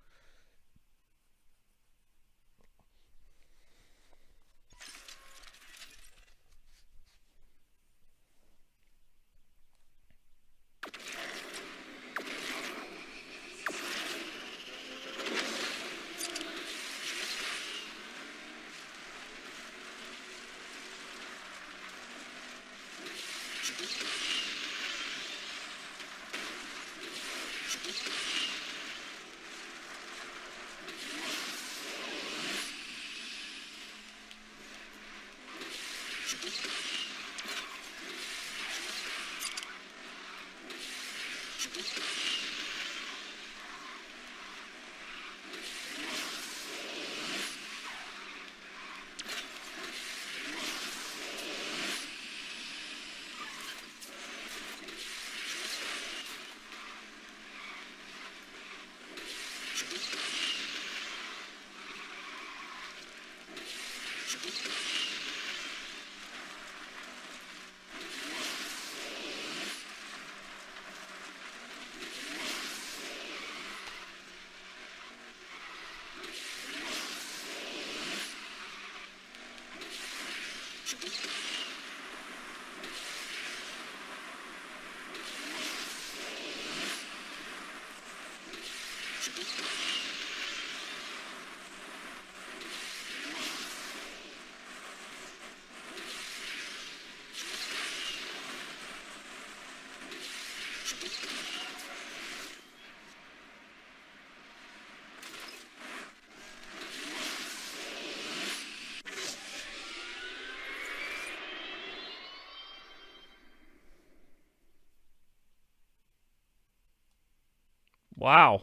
Wow.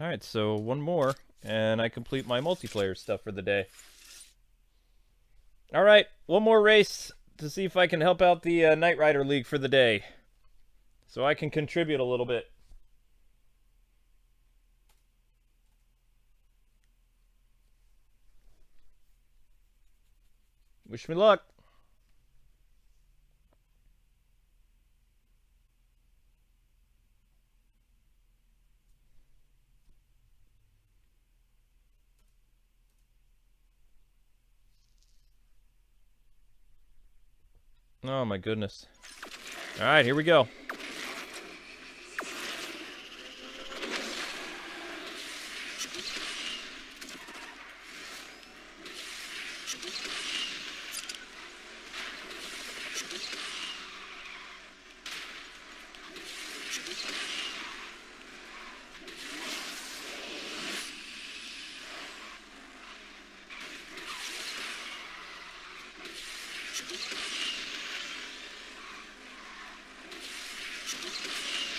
All right, so one more. And I complete my multiplayer stuff for the day. Alright, one more race to see if I can help out the uh, Knight Rider League for the day. So I can contribute a little bit. Wish me luck. Oh my goodness. All right, here we go.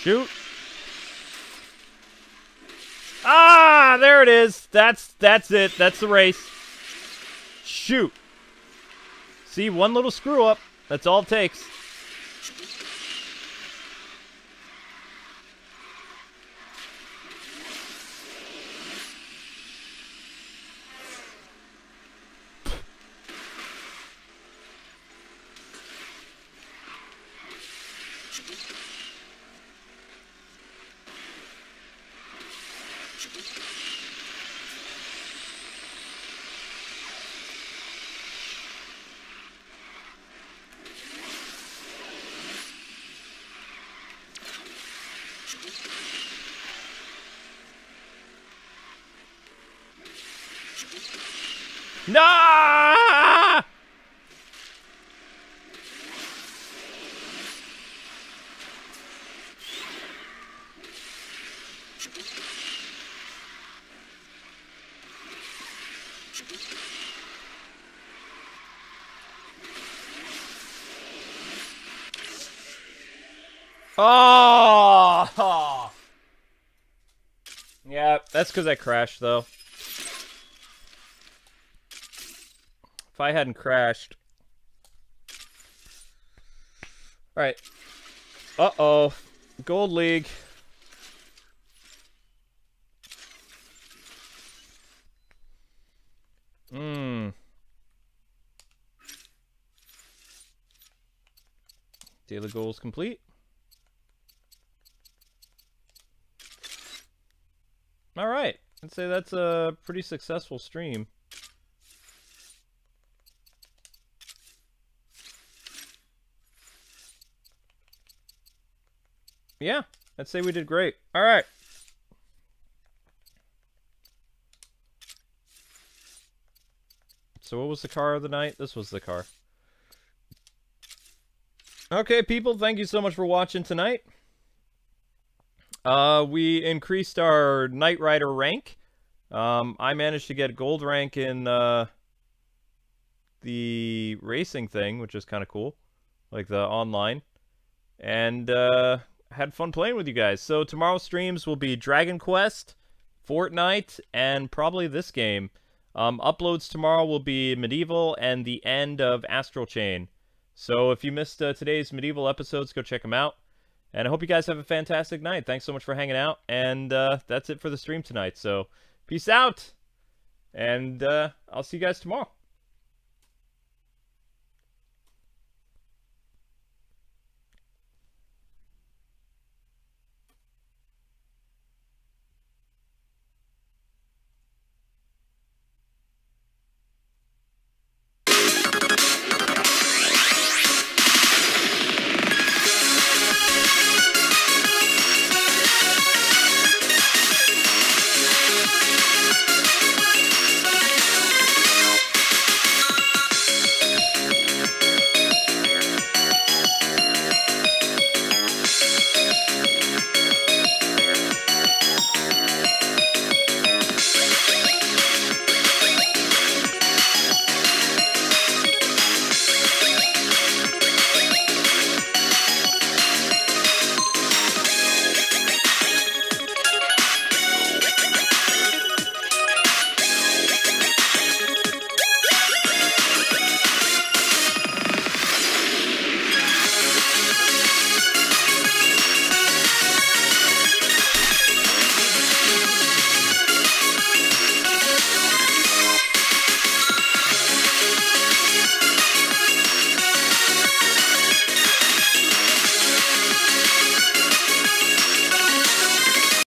Shoot. Ah, there it is. That's that's it. That's the race. Shoot. See, one little screw up. That's all it takes. No! Oh! Oh. Yeah, that's because I crashed, though. If I hadn't crashed... Alright. Uh-oh. Gold League. Mmm. Daily goals complete. Alright. I'd say that's a pretty successful stream. Yeah, I'd say we did great. All right. So what was the car of the night? This was the car. Okay, people, thank you so much for watching tonight. Uh, we increased our Knight Rider rank. Um, I managed to get gold rank in uh, the racing thing, which is kind of cool. Like the online. And... Uh, had fun playing with you guys. So tomorrow's streams will be Dragon Quest, Fortnite, and probably this game. Um, uploads tomorrow will be Medieval and the end of Astral Chain. So if you missed uh, today's Medieval episodes, go check them out. And I hope you guys have a fantastic night. Thanks so much for hanging out. And uh, that's it for the stream tonight. So peace out. And uh, I'll see you guys tomorrow.